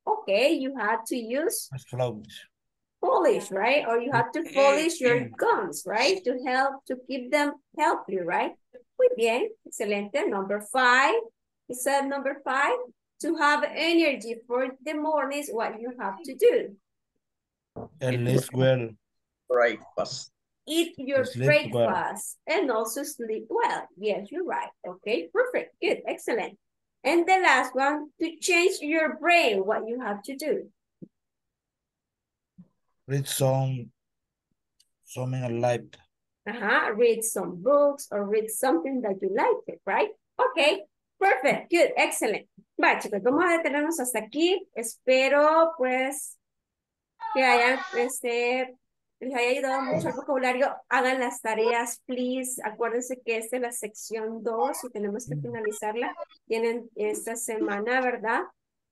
Okay, you have to use polish, right? Or you have to polish your gums, right? To help, to keep them healthy, right? Muy bien, excelente. Number 5, he said number 5. To have energy for the morning is what you have to do. And eat well. Breakfast. Eat your breakfast well. And also sleep well. Yes, you're right. Okay, perfect. Good, excellent. And the last one, to change your brain, what you have to do. Read something you like. Read some books or read something that you like it, right? Okay, perfect. Good, excellent. Bueno, chicos, vamos a detenernos hasta aquí. Espero, pues, que hayan les haya ayudado mucho el vocabulario, hagan las tareas, please. Acuérdense que esta es la sección 2 y tenemos que finalizarla. Tienen esta semana, ¿verdad?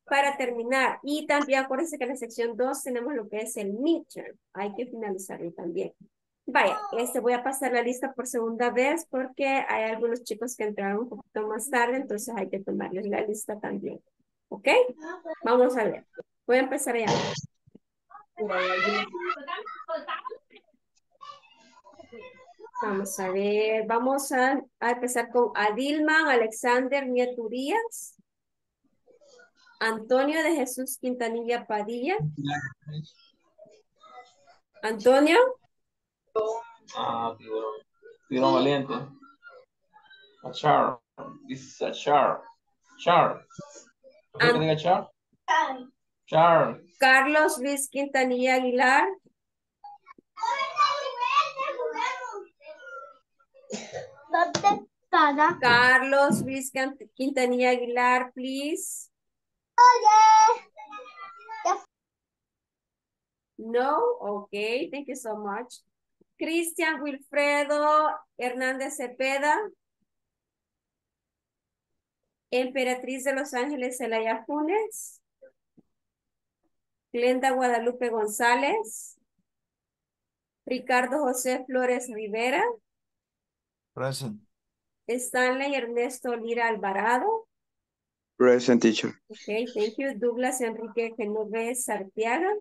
Para terminar. Y también acuérdense que en la sección 2 tenemos lo que es el midterm. Hay que finalizarlo también. Vaya, voy a pasar la lista por segunda vez porque hay algunos chicos que entraron un poquito más tarde, entonces hay que tomarles la lista también. ¿Ok? Vamos a ver. Voy a empezar ya. Vamos a ver. Vamos a empezar con Adilma Alexander Nieto Urias. Antonio de Jesús Quintanilla Padilla. Antonio. Tiburón valiente. A char. This is a char. Char. Char. Char. Carlos Luis Quintanilla Aguilar. Carlos Luis Quintanilla Aguilar, please. No? Okay, thank you so much. Cristian Wilfredo Hernández Cepeda. Emperatriz de Los Ángeles Celaya de Funes. Glenda Guadalupe González. Ricardo José Flores Rivera. Present. Stanley Ernesto Lira Alvarado. Present, teacher. Okay, thank you. Douglas Enrique Genovez Arteaga.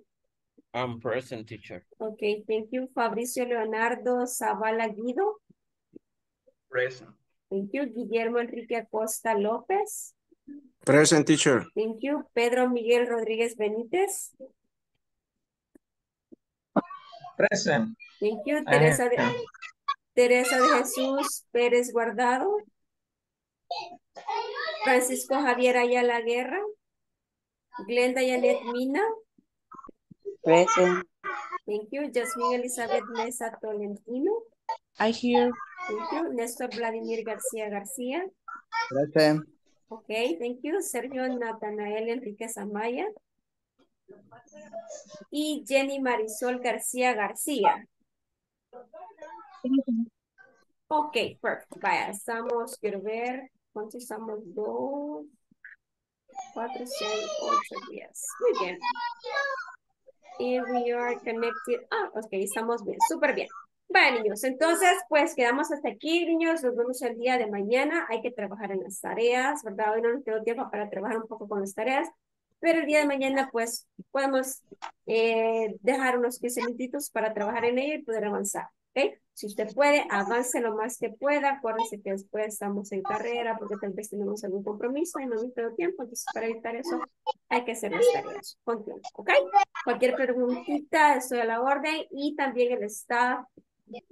I'm present, teacher. Okay, thank you. Fabricio Leonardo Zavala Guido. Present. Thank you. Guillermo Enrique Acosta López. Present, teacher. Thank you. Pedro Miguel Rodríguez Benítez. Present. Thank you. Teresa de Jesús Pérez Guardado. Francisco Javier Ayala Guerra. Glenda Yanet Mina. Present. Thank you. Yasmin Elizabeth Mesa Tolentino. I hear. Thank you. Néstor Vladimir García García. Present. Okay, thank you. Sergio Nathanael Enrique Amaya. Y Jenny Marisol García García. Okay, perfecto. Vaya, estamos, quiero ver, ¿cuántos estamos? 2, 4, 6, 8, 10. Muy bien. Y we are connected. Ah, ok, estamos bien, súper bien. Bueno, niños, entonces, pues, quedamos hasta aquí, niños. Nos vemos el día de mañana. Hay que trabajar en las tareas, ¿verdad? Hoy no nos tengo tiempo para trabajar un poco con las tareas, pero el día de mañana, pues, podemos dejar unos 15 minutitos para trabajar en ello y poder avanzar, ¿ok? Si usted puede, avance lo más que pueda. Acuérdense que después estamos en carrera porque tal vez tenemos algún compromiso y no nos tengo tiempo. Entonces, para evitar eso, hay que hacer las tareas con tiempo, ¿ok? Cualquier preguntita, estoy a la orden y también el staff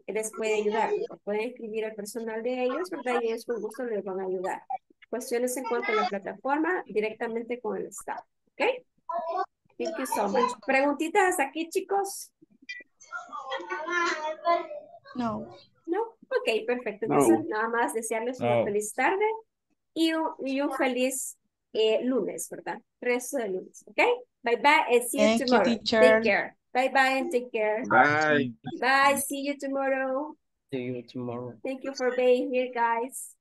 les puede ayudar, pueden escribir al personal de ellos, ¿verdad? Y ellos con gusto les van a ayudar. Cuestiones en cuanto a la plataforma, directamente con el staff, ¿ok? Thank you so much. ¿Preguntitas hasta aquí, chicos? No. ¿No? Ok, perfecto. Entonces, nada más desearles una feliz tarde y un feliz lunes, ¿verdad? Resto de lunes, ¿ok? Bye, bye, and see you tomorrow. Thank you, teacher. Take care. Bye bye and take care. Bye. Bye. See you tomorrow. See you tomorrow. Thank you for being here, guys.